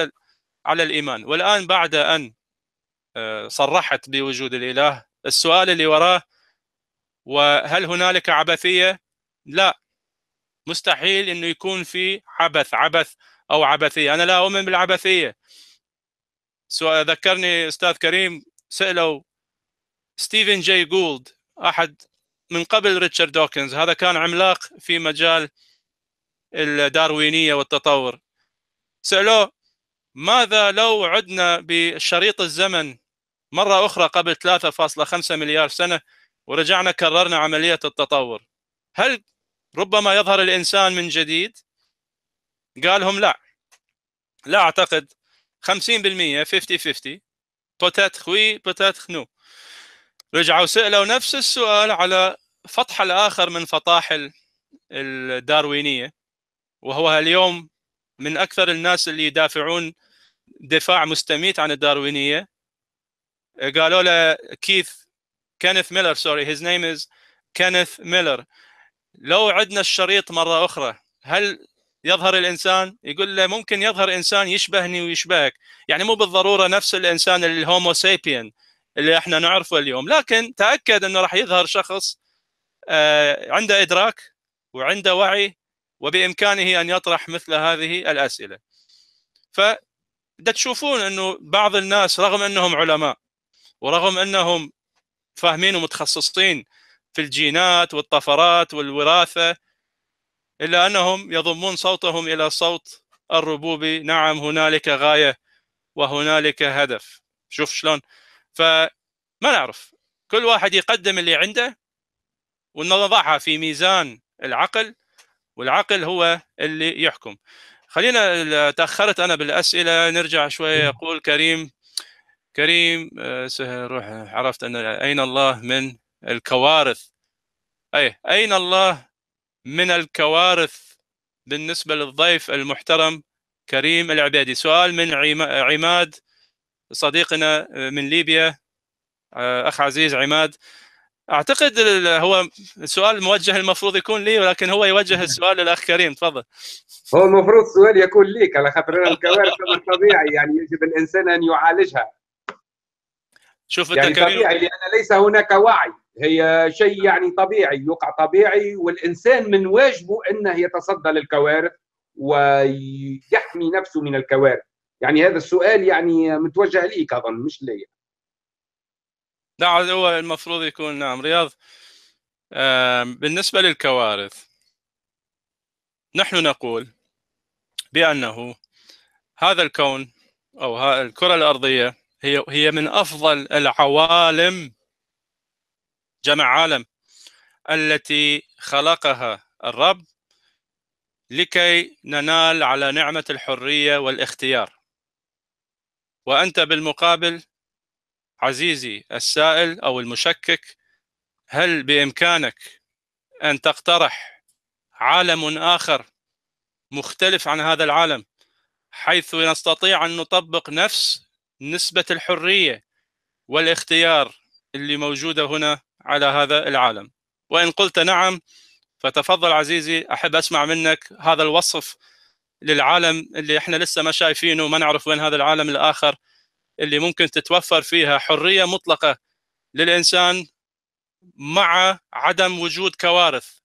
على الايمان. والان بعد ان صرحت بوجود الاله، السؤال اللي وراه وهل هنالك عبثيه؟ لا، مستحيل انه يكون في عبث او عبثيه. انا لا اؤمن بالعبثيه. ذكرني استاذ كريم، سالوا ستيفن جاي غولد، احد من قبل ريتشارد دوكنز، هذا كان عملاق في مجال الداروينيه والتطور. سالوه ماذا لو عدنا بشريط الزمن مره اخرى قبل 3.5 مليار سنه ورجعنا كررنا عمليه التطور، هل ربما يظهر الانسان من جديد؟ قال لهم لا اعتقد. 50% 50-50 بوتاتخ وي بوتاتخ نو. رجعوا سألوا نفس السؤال على فطحل آخر من فطاحل الداروينية، وهو اليوم من أكثر الناس اللي يدافعون دفاع مستميت عن الداروينية. قالوا له كينيث ميلر، his name is كينيث ميلر، لو عدنا الشريط مرة أخرى هل يظهر الإنسان؟ يقول له ممكن يظهر إنسان يشبهني ويشبهك، يعني مو بالضرورة نفس الإنسان الهومو سابين اللي احنا نعرفه اليوم، لكن تأكد انه راح يظهر شخص عنده ادراك وعنده وعي وبامكانه ان يطرح مثل هذه الاسئله. فدا تشوفون انه بعض الناس رغم انهم علماء ورغم انهم فاهمين ومتخصصين في الجينات والطفرات والوراثه، الا انهم يضمون صوتهم الى صوت الربوبي. نعم، هنالك غايه وهنالك هدف. شوف شلون، فما نعرف، كل واحد يقدم اللي عنده ونضعها في ميزان العقل، والعقل هو اللي يحكم. خلينا، تأخرت أنا بالأسئلة، نرجع شوية. يقول كريم روح، عرفت أن أين الله من الكوارث، أي أين الله من الكوارث بالنسبة للضيف المحترم كريم العبيدي. سؤال من عماد صديقنا من ليبيا، أخ عزيز عماد. أعتقد هو السؤال موجه، المفروض يكون لي، ولكن هو يوجه السؤال للأخ كريم. تفضل. هو المفروض السؤال يكون ليك، على خاطر الكوارث طبيعي، يعني يجب الإنسان أن يعالجها. شوف يعني طبيعي، لأن ليس هناك وعي، هي شيء يعني طبيعي يقع طبيعي، والإنسان من واجبه أنه يتصدى للكوارث ويحمي نفسه من الكوارث. يعني هذا السؤال يعني متوجه ليك اظن، مش لي. لا، هو المفروض يكون. نعم رياض، بالنسبه للكوارث نحن نقول بانه هذا الكون او الكره الارضيه هي من افضل العوالم، جمع عالم، التي خلقها الرب لكي ننال على نعمه الحريه والاختيار. وأنت بالمقابل عزيزي السائل أو المشكك، هل بإمكانك أن تقترح عالم آخر مختلف عن هذا العالم، حيث نستطيع أن نطبق نفس نسبة الحرية والاختيار اللي موجودة هنا على هذا العالم؟ وإن قلت نعم، فتفضل عزيزي، أحب أسمع منك هذا الوصف للعالم اللي احنا لسه ما شايفينه وما نعرف وين هذا العالم الاخر اللي ممكن تتوفر فيها حرية مطلقة للإنسان مع عدم وجود كوارث،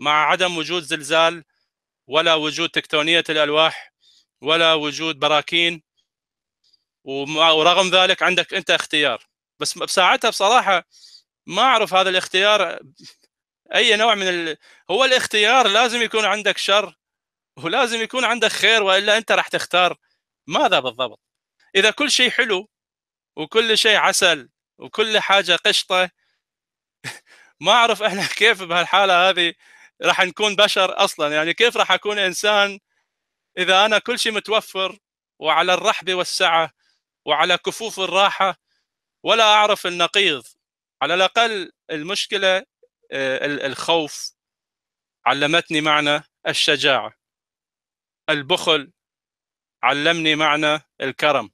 مع عدم وجود زلزال ولا وجود تكتونية الألواح ولا وجود براكين، ورغم ذلك عندك أنت اختيار. بس بساعتها بصراحة ما أعرف هذا الاختيار أي نوع من هو الاختيار. لازم يكون عندك شر ولازم يكون عندك خير، وإلا أنت راح تختار ماذا بالضبط؟ إذا كل شيء حلو وكل شيء عسل وكل حاجة قشطة، ما أعرف إحنا كيف بهالحالة هذه راح نكون بشر أصلا. يعني كيف راح أكون إنسان إذا أنا كل شيء متوفر وعلى الرحب والسعة وعلى كفوف الراحة ولا أعرف النقيض؟ على الأقل المشكلة الخوف علمتني معنى الشجاعة، البخل علمني معنى الكرم،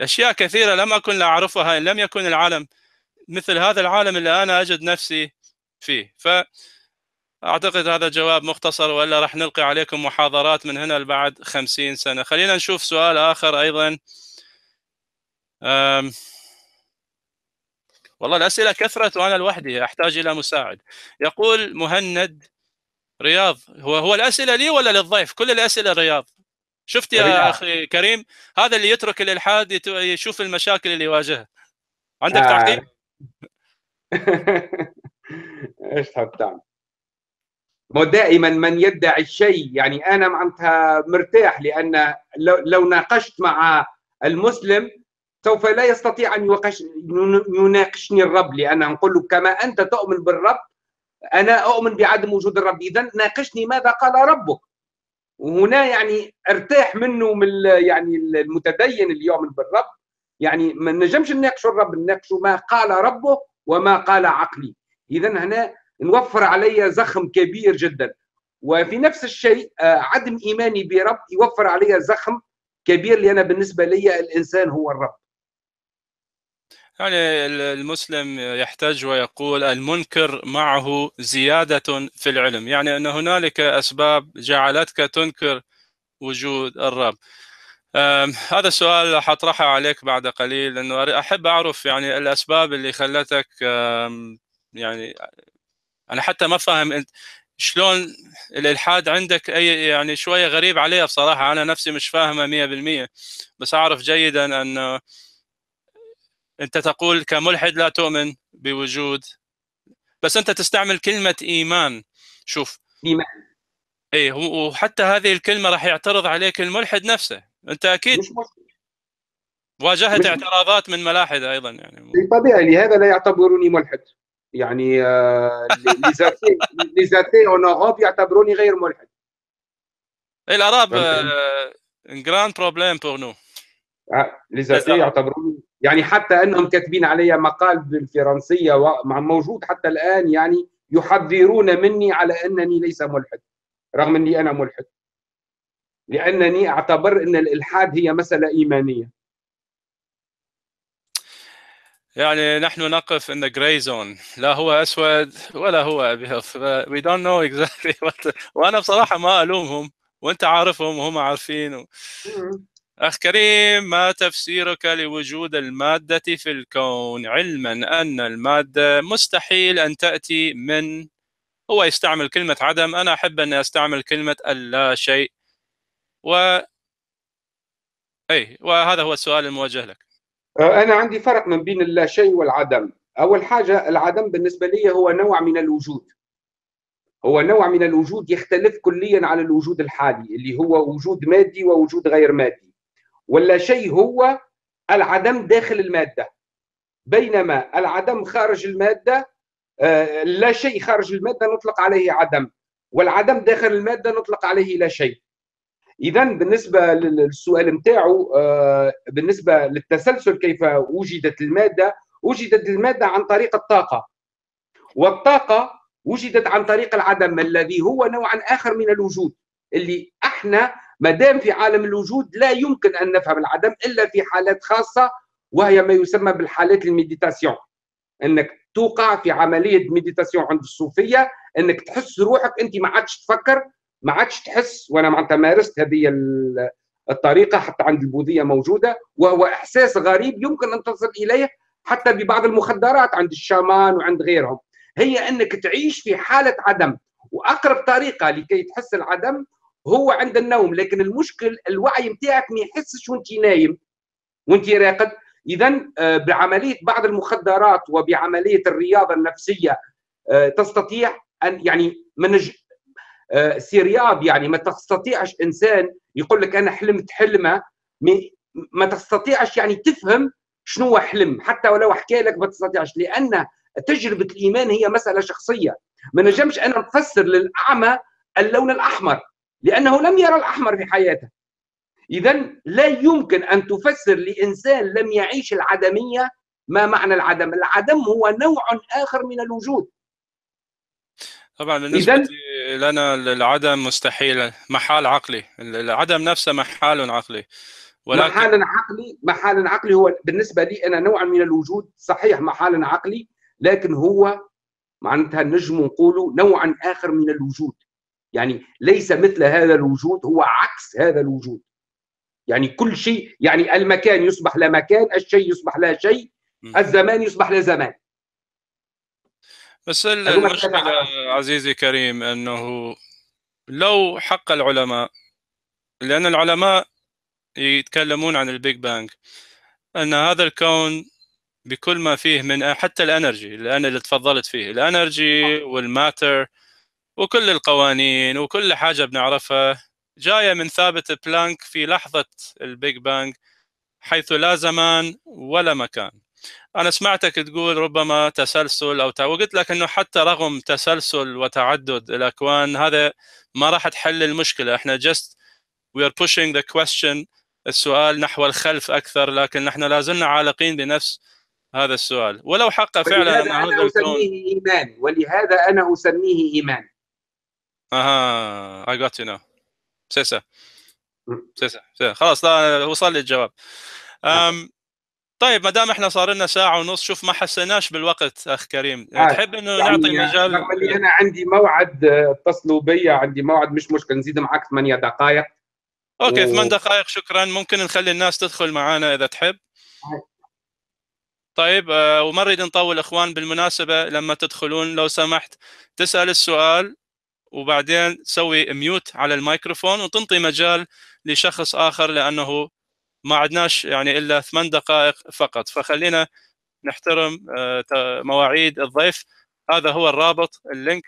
أشياء كثيرة لم أكن أعرفها إن لم يكن العالم مثل هذا العالم اللي أنا أجد نفسي فيه. فأعتقد هذا جواب مختصر، وإلا رح نلقي عليكم محاضرات من هنا لبعد 50 سنة. خلينا نشوف سؤال آخر أيضا. والله الأسئلة كثرت وأنا لوحدي، أحتاج إلى مساعد. يقول مهند رياض، هو الأسئلة لي ولا للضيف؟ كل الأسئلة رياض. شفت يا أخي كريم، هذا اللي يترك الإلحاد يشوف المشاكل اللي يواجهها. عندك تعقيب؟ ايش تحب تعمل؟ ما دائما من يدعي الشيء، يعني أنا معناتها مرتاح، لأن لو ناقشت مع المسلم سوف لا يستطيع أن يناقشني الرب، لأن نقول له كما أنت تؤمن بالرب أنا أؤمن بعدم وجود الرب، إذا ناقشني ماذا قال ربك. وهنا يعني ارتاح منه، من يعني المتدين اللي يؤمن بالرب يعني ما نجمش نناقشوا الرب، نناقشوا ما قال ربه وما قال عقلي. إذا هنا نوفر علي زخم كبير جدا، وفي نفس الشيء عدم إيماني برب يوفر علي زخم كبير، لأن بالنسبة لي الإنسان هو الرب. يعني المسلم يحتج ويقول المنكر معه زيادة في العلم، يعني أن هنالك أسباب جعلتك تنكر وجود الرب. هذا السؤال حطرحه عليك بعد قليل، لأنه أحب أعرف يعني الأسباب اللي خلتك، يعني أنا حتى ما فاهم أنت شلون الإلحاد عندك أي يعني شوية غريب عليها بصراحة، أنا نفسي مش فاهمة 100%. بس أعرف جيدا أن أنت تقول كملحد لا تؤمن بوجود، بس أنت تستعمل كلمة إيمان. شوف إيمان، إيه، وحتى هذه الكلمة راح يعترض عليك الملحد نفسه. أنت أكيد واجهت اعتراضات من ملاحدة أيضا، يعني طبيعي، لهذا لا يعتبروني ملحد، يعني لذاتي أونغاب يعتبروني غير ملحد. العرب جراند بروبليم بور نو، لذاتي يعتبروني، يعني حتى أنهم كاتبين علي مقال بالفرنسية موجود حتى الآن، يعني يحذرون مني على أنني ليس ملحد، رغم أني أنا ملحد، لأنني أعتبر أن الإلحاد هي مسألة إيمانية. يعني نحن نقف in the gray zone، لا هو أسود ولا هو أبيض، we don't know exactly what. وأنا بصراحة ما ألومهم، وأنت عارفهم وهم عارفين. أخ كريم، ما تفسيرك لوجود المادة في الكون، علما أن المادة مستحيل أن تأتي من، هو يستعمل كلمة عدم، أنا أحب أن أستعمل كلمة اللا شيء. وهذا هو السؤال الموجه لك. أنا عندي فرق من بين اللا شيء والعدم. أول حاجة، العدم بالنسبة لي هو نوع من الوجود، هو نوع من الوجود يختلف كليا عن الوجود الحالي اللي هو وجود مادي ووجود غير مادي. واللا شيء هو العدم داخل المادة، بينما العدم خارج المادة، لا شيء خارج المادة نطلق عليه عدم، والعدم داخل المادة نطلق عليه لا شيء. إذا بالنسبة للسؤال متاعه، بالنسبة للتسلسل كيف وجدت المادة، وجدت المادة عن طريق الطاقة، والطاقة وجدت عن طريق العدم الذي هو نوعا آخر من الوجود، اللي احنا مادام في عالم الوجود لا يمكن أن نفهم العدم إلا في حالات خاصة، وهي ما يسمى بالحالات الميديتاسيون، أنك توقع في عملية ميديتاسيون عند الصوفية، أنك تحس روحك أنت ما عادش تفكر، ما عادش تحس، وانا معناتها مارست هذه الطريقة حتى عند البوذية موجودة، وهو إحساس غريب يمكن أن تصل إليه حتى ببعض المخدرات عند الشامان وعند غيرهم، هي أنك تعيش في حالة عدم، وأقرب طريقة لكي تحس العدم هو عند النوم، لكن المشكل الوعي متاعك ما يحسش وانت نايم وانت راقد. إذا بعملية بعض المخدرات وبعملية الرياضة النفسية تستطيع أن يعني سيرياب يعني ما تستطيعش إنسان يقول لك أنا حلمت حلمة، ما تستطيعش يعني تفهم شنو حلم، حتى ولو حكى لك ما تستطيعش، لأن تجربة الإيمان هي مسألة شخصية. ما نجمش أنا نفسر للأعمى اللون الأحمر لأنه لم يرى الأحمر في حياته. إذا لا يمكن أن تفسر لإنسان لم يعيش العدمية ما معنى العدم. العدم هو نوع آخر من الوجود. طبعا بالنسبة لنا العدم مستحيل، محال عقلي، العدم نفسه محال عقلي، ولكن محال عقلي هو بالنسبة لي أنا نوع من الوجود، صحيح محال عقلي، لكن هو معناتها نجم نقوله نوعا آخر من الوجود، يعني ليس مثل هذا الوجود، هو عكس هذا الوجود. يعني كل شيء، يعني المكان يصبح لا مكان، الشيء يصبح لا شيء، الزمان يصبح لا زمان. بس المشكلة عزيزي كريم أنه لو حق العلماء، لأن العلماء يتكلمون عن البيج بانج، أن هذا الكون بكل ما فيه من حتى الأنرجي اللي تفضلت فيه، الأنرجي والماتر وكل القوانين وكل حاجة بنعرفها جاية من ثابت بلانك في لحظة البيج بانج، حيث لا زمان ولا مكان. أنا سمعتك تقول ربما تسلسل أو وقلت لك أنه حتى رغم تسلسل وتعدد الأكوان هذا ما راح تحل المشكلة، إحنا just we are pushing the question، السؤال نحو الخلف أكثر، لكن نحن لازلنا عالقين بنفس هذا السؤال. ولو حق فعلا أنا أسميه إيمان، ولهذا أنا أسميه إيمان. I got you now. سيسا خلاص، لا وصل لي الجواب. طيب ما دام احنا صار لنا ساعة ونص، شوف ما حسيناش بالوقت اخ كريم، تحب انه يعني نعطي مجال؟ رغم اللي انا عندي موعد، اتصلوا بي، عندي موعد، مش مشكلة نزيد معك 8 دقائق. اوكي 8 دقائق شكرا، ممكن نخلي الناس تدخل معنا اذا تحب. طيب وما نريد نطول اخوان، بالمناسبة لما تدخلون لو سمحت تسأل السؤال وبعدين تسوي ميوت على الميكروفون وتنطي مجال لشخص آخر، لأنه ما عدناش يعني إلا 8 دقائق فقط، فخلينا نحترم مواعيد الضيف. هذا هو الرابط، اللينك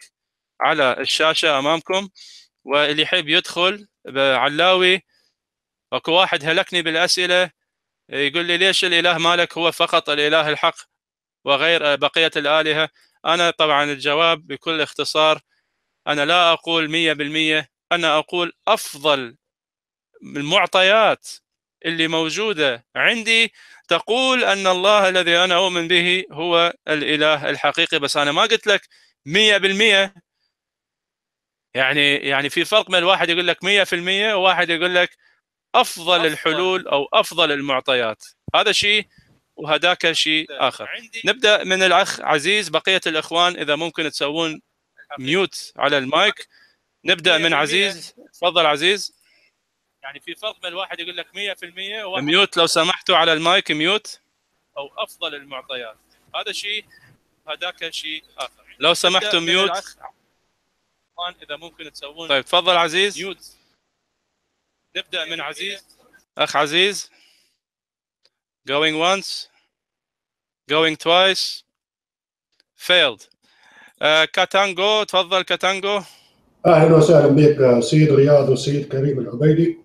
على الشاشة أمامكم، واللي يحب يدخل. علاوي أكو واحد هلكني بالأسئلة، يقول لي ليش الإله مالك هو فقط الإله الحق وغير بقية الآلهة؟ أنا طبعا الجواب بكل اختصار، أنا لا أقول 100%، أنا أقول أفضل المعطيات اللي موجودة عندي تقول أن الله الذي أنا أؤمن به هو الإله الحقيقي. بس أنا ما قلت لك 100%، يعني في فرق بين الواحد يقول لك 100% وواحد يقول لك أفضل الحلول أو أفضل المعطيات، هذا شيء وهداك شيء آخر. نبدأ من الأخ عزيز، بقية الإخوان إذا ممكن تسوون ميوت على المايك. نبدأ من عزيز، تفضل عزيز. يعني في فرق بين الواحد يقول لك 100% ميوت لو سمحتوا على المايك، ميوت أو أفضل المعطيات، هذا شيء هذاك شيء آخر. لو سمحتوا ميوت إذا ممكن تسوون. طيب تفضل عزيز ميوت. نبدأ من عزيز، أخ عزيز. Going once, going twice, failed. كاتانجو، تفضل كاتانجو. اهلا وسهلا بك سيد رياض والسيد كريم العبيدي.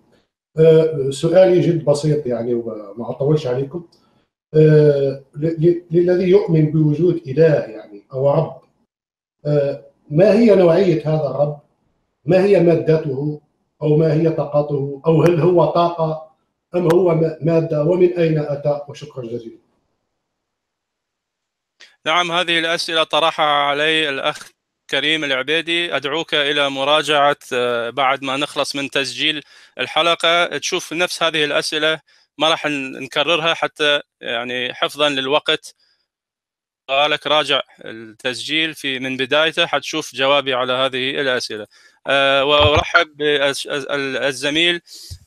سؤالي جد بسيط يعني وما اطولش عليكم. للذي يؤمن بوجود اله يعني او رب، ما هي نوعيه هذا الرب؟ ما هي مادته او ما هي طاقته، او هل هو طاقه ام هو ماده، ومن اين اتى؟ وشكرا جزيلا. نعم هذه الأسئلة طرحها علي الأخ كريم العبيدي، أدعوك إلى مراجعة بعد ما نخلص من تسجيل الحلقة تشوف نفس هذه الأسئلة، ما راح نكررها حتى يعني حفظا للوقت. سؤالك راجع التسجيل من بدايته حتشوف جوابي على هذه الأسئلة. وأرحب بالزميل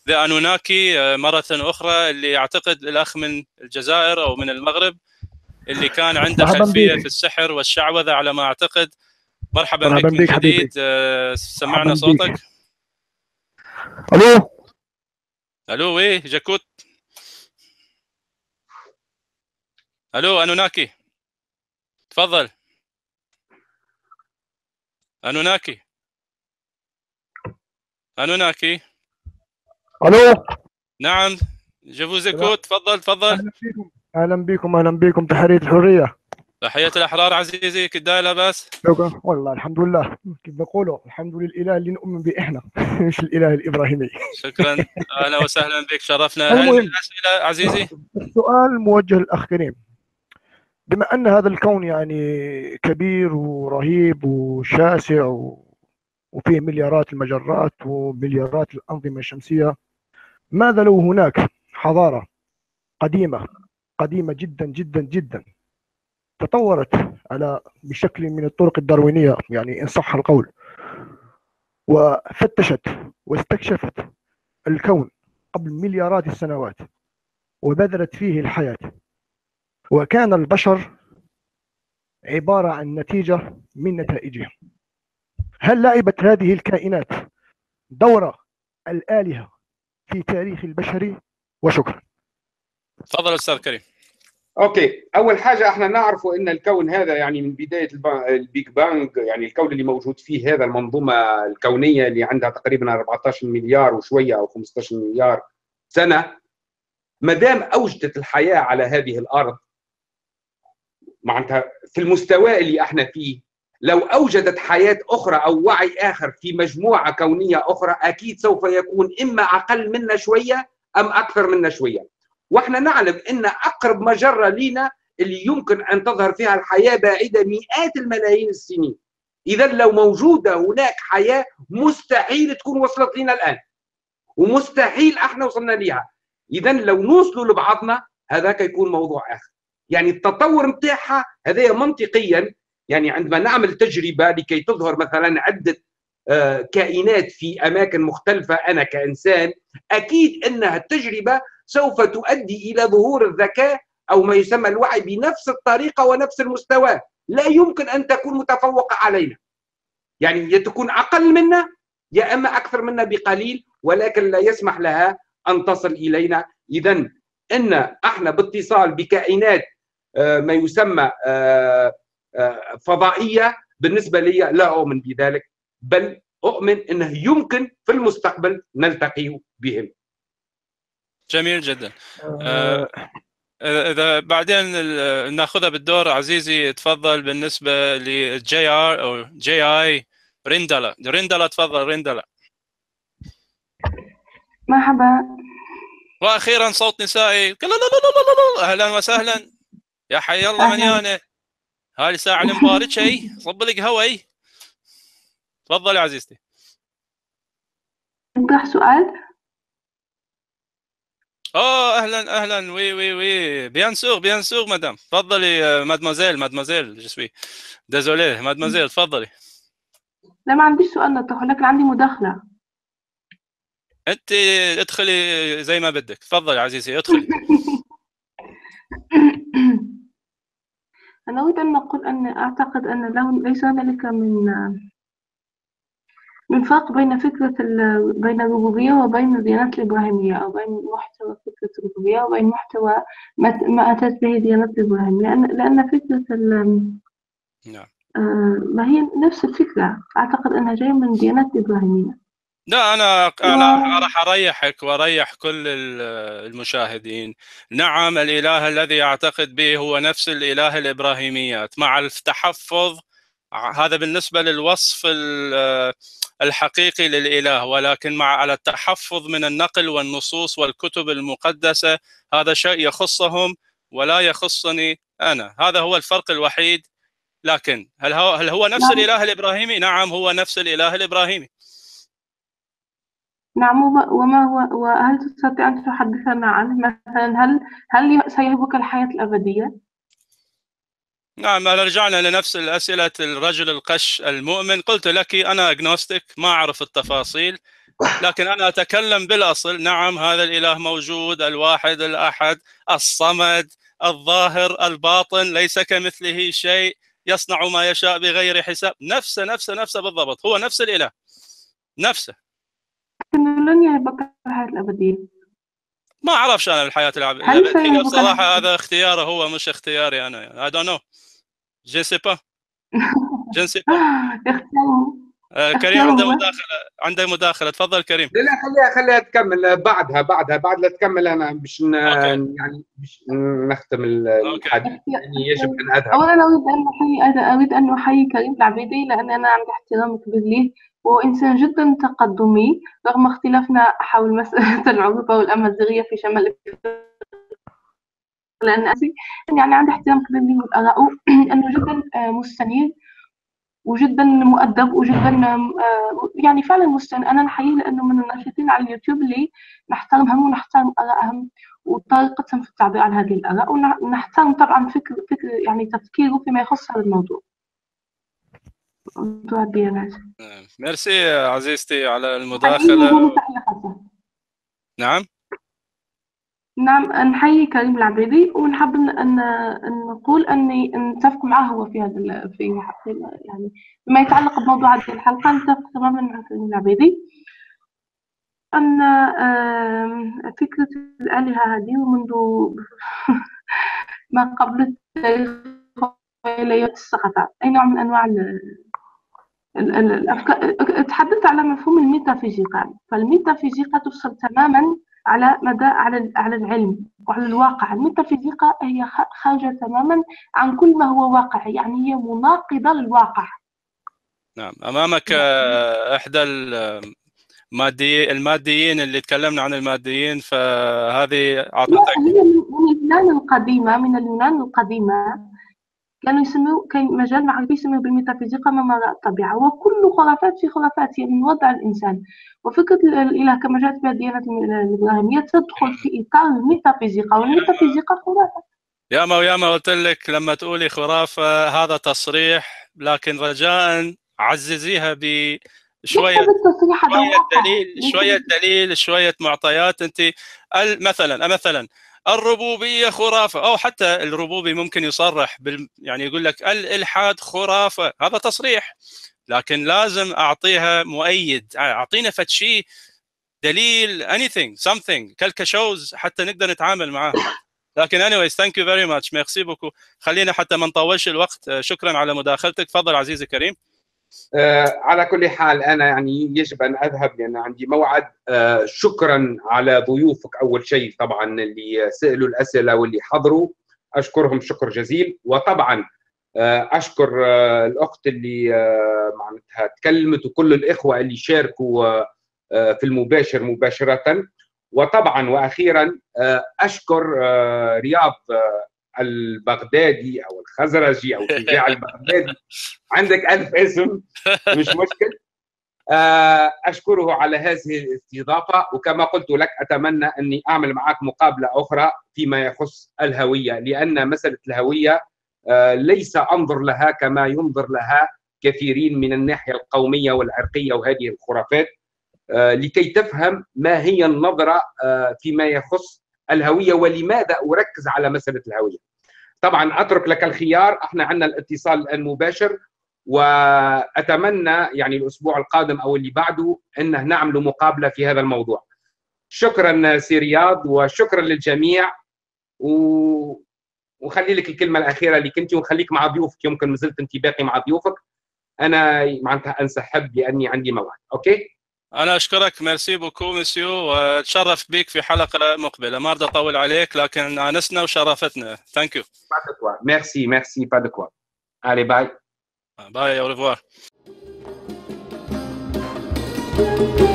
ذا أنوناكي مرة أخرى، اللي أعتقد الأخ من الجزائر أو من المغرب اللي كان عنده خلفية في السحر والشعوذة على ما أعتقد. مرحبا بك من جديد، سمعنا صوتك. ألو ألو، وي جاكوت. ألو أنوناكي، تفضل أنوناكي. أنوناكي ألو، نعم جافوزيكو، تفضل تفضل. أهلا بكم أهلا بكم، تحرية الحرية، تحية الأحرار عزيزي. كي داير لاباس؟ والله الحمد لله، كيف نقولوا الحمد لله اللي نؤمن به احنا مش الإله الإبراهيمي. شكرا، أهلا وسهلا بك، شرفنا. الأسئلة عزيزي، السؤال موجه للأخ كريم. بما أن هذا الكون يعني كبير ورهيب وشاسع وفيه مليارات المجرات ومليارات الأنظمة الشمسية، ماذا لو هناك حضارة قديمة قديمة جدا جدا جدا تطورت على بشكل من الطرق الداروينية يعني إن صح القول، وفتشت واستكشفت الكون قبل مليارات السنوات وبذرت فيه الحياة، وكان البشر عبارة عن نتيجة من نتائجهم، هل لعبت هذه الكائنات دور الآلهة في تاريخ البشري؟ وشكرا. تفضل أستاذ كريم. اوكي، اول حاجه احنا نعرفوا ان الكون هذا يعني من بدايه البيج بانج، يعني الكون اللي موجود فيه هذا المنظومه الكونيه اللي عندها تقريبا 14 مليار وشويه او 15 مليار سنه، ما دام اوجدت الحياه على هذه الارض معناتها في المستوى اللي احنا فيه، لو اوجدت حياه اخرى او وعي اخر في مجموعه كونيه اخرى اكيد سوف يكون اما اقل منا شويه ام اكثر منا شويه. واحنا نعلم ان اقرب مجره لينا اللي يمكن ان تظهر فيها الحياه بعيده مئات الملايين السنين، اذا لو موجوده هناك حياه مستحيل تكون وصلت لنا الان ومستحيل احنا وصلنا ليها، اذا لو نوصلوا لبعضنا هذاك يكون موضوع اخر. يعني التطور نتاعها هذايا منطقيا، يعني عندما نعمل تجربه لكي تظهر مثلا عده كائنات في اماكن مختلفه انا كانسان، اكيد انها التجربه سوف تؤدي إلى ظهور الذكاء أو ما يسمى الوعي بنفس الطريقة ونفس المستوى، لا يمكن أن تكون متفوقة علينا، يعني يا تكون أقل منا يا أما أكثر منا بقليل، ولكن لا يسمح لها أن تصل إلينا. إذن إن احنا باتصال بكائنات ما يسمى فضائية، بالنسبة لي لا أؤمن بذلك، بل أؤمن أنه يمكن في المستقبل نلتقي بهم. جميل جدا. اذا بعدين ناخذها بالدور عزيزي، تفضل. بالنسبه للجي ار او جي اي رندلا تفضل رندلا. مرحبا، واخيرا صوت نسائي. اهلا وسهلا يا حي الله من يانا، هاي ساعه المبارك شيء صب لك هواي. تفضل يا عزيزتي. نطرح سؤال. اهلا اهلا، وي وي وي، بيان سور بيان سور مدام، تفضلي مادموزيل مادموزيل جسوي ديزولي مادموزيل، تفضلي. لا ما عنديش سؤال نطرحه، لكن عندي مداخله. انت ادخلي زي ما بدك، تفضلي عزيزي ادخلي. انا اريد ان اقول ان اعتقد ان ليس هنالك من فرق بين فكرة بين الربوبية وبين الديانات الإبراهيمية، أو بين محتوى فكرة الربوبية وبين محتوى ما أتت به ديانات الإبراهيم، لأن فكرة نعم ما هي نفس الفكرة، أعتقد أنها جاية من الديانات الإبراهيمية. لا أنا راح أريحك وأريح كل المشاهدين. نعم، الإله الذي أعتقد به هو نفس الإله الإبراهيميات مع التحفظ، هذا بالنسبة للوصف الحقيقي للإله، ولكن على التحفظ من النقل والنصوص والكتب المقدسة، هذا شيء يخصهم ولا يخصني أنا، هذا هو الفرق الوحيد. لكن هل هو نفس الإله الإبراهيمي؟ نعم هو نفس الإله الإبراهيمي. نعم، وما هو، وهل تستطيع أن تحدثنا عنه مثلا؟ هل سيهبك الحياة الأبدية؟ نعم، رجعنا لنفس الأسئلة. الرجل القش المؤمن، قلت لك أنا أغنوستيك، ما أعرف التفاصيل، لكن أنا أتكلم بالأصل. نعم، هذا الإله موجود، الواحد الأحد الصمد الظاهر الباطن، ليس كمثله شيء، يصنع ما يشاء بغير حساب. نفسه نفسه نفسه بالضبط، هو نفس الإله نفسه. لكنه لن يبقى الحياة الأبدية. ما أعرفش أنا بالحياة الأبدية بصراحة، هذا اختياره هو مش اختياري أنا، يعني I don't know. Je ne sais pas. Je ne sais pas. كريم عنده مداخلة، عنده مداخلة، تفضل كريم. لا خليها تكمل بعدها، بعد لا تكمل أنا باش يعني باش نختم الحديث. يعني يجب أن أذهب. أولا أريد أن أحيي كريم العبيدي، لأن أنا عندي احترام كبير ليه، وهو إنسان جدا تقدمي رغم اختلافنا حول مسألة العروبة والأمازيغية في شمال أفريقيا. لأن يعني عندي احترام كبير ليه والآراءه، أنه جدا مستنير وجدا مؤدب وجدا يعني فعلا مستند. انا نحييه لانه من الناشطين على اليوتيوب اللي نحترمهم ونحترم ارائهم وطريقتهم في التعبير عن هذه الاراء، ونحترم طبعا فكر يعني تفكيره فيما يخص هذا الموضوع، موضوع الديانات. ميرسي عزيزتي على المداخله. نعم نعم، نحيي كريم العبيدي، ونحب ان نقول اني نتفق معه هو في هذا يعني فيما يتعلق بموضوع هذه الحلقه، نتفق تماما مع كريم العبيدي ان فكره الالهه هذه منذ ما قبل التاريخ خياليات السقطات اي نوع من انواع الافكار. تحدثت على مفهوم الميتافيزيقا، فالميتافيزيقا تفصل تماما على مدى على العلم وعلى الواقع. الميتافيزيقا هي خارجة تماما عن كل ما هو واقعي، يعني هي مناقضة للواقع. نعم، امامك احدى الماديين اللي تكلمنا عن الماديين، فهذه اعطتك. هي من اليونان القديمة، من اليونان القديمة كانوا يسموا، كان مجال معرفي يسموه بالميتافيزيقا ما وراء الطبيعة، وكل خرافات في خرافات هي من وضع الإنسان. وفكرة الإله كما جاءت بها الديانة الإبراهيمية تدخل في إطار الميتافيزيقا، والميتافيزيقا خرافة. ياما قلت لك لما تقولي خرافة هذا تصريح، لكن رجاء عززيها بشوية دليل شوية معطيات. أنت مثلا الربوبية خرافة، أو حتى الربوبي ممكن يصرح يعني يقول لك الإلحاد خرافة، هذا تصريح، لكن لازم أعطيها مؤيد، أعطينا فتشي دليل anything something quelque chose حتى نقدر نتعامل معاه. لكن anyways thank you very much ميرسي بوكو، خلينا حتى ما نطولش الوقت. شكرا على مداخلتك، تفضل عزيزي كريم. على كل حال أنا يعني يجب أن أذهب لأن عندي موعد. شكرا على ضيوفك أول شيء طبعا اللي سألوا الأسئلة واللي حضروا، أشكرهم شكر جزيل، وطبعا أشكر الأخت اللي معناتها تكلمت، وكل الإخوة اللي شاركوا في المباشر مباشرة. وطبعا وأخيرا أشكر رياض البغدادي او الخزرجي او الشجاع البغدادي، عندك 1000 اسم مش مشكل. اشكره على هذه الاستضافه، وكما قلت لك اتمنى اني اعمل معك مقابله اخرى فيما يخص الهويه، لان مساله الهويه ليس انظر لها كما ينظر لها كثيرين من الناحيه القوميه والعرقيه وهذه الخرافات، لكي تفهم ما هي النظره فيما يخص الهويه ولماذا اركز على مساله الهويه. طبعا اترك لك الخيار، احنا عندنا الاتصال الان مباشر، واتمنى يعني الاسبوع القادم او اللي بعده انه نعمل مقابله في هذا الموضوع. شكرا سي رياض وشكرا للجميع، وخلي لك الكلمه الاخيره لك انت، ونخليك مع ضيوفك، يمكن ما زلت انت باقي مع ضيوفك. انا معناتها انسحب لاني عندي موعد. اوكي، أنا أشكرك ميرسي بوكو مسيو، وتشرفت بك في حلقة مقبلة. ما أريد أطول عليك، لكن أنسنا وشرفتنا. ثانك يو. ميرسي ميرسي با دو كوا. علي باي. باي، أو ريفوار.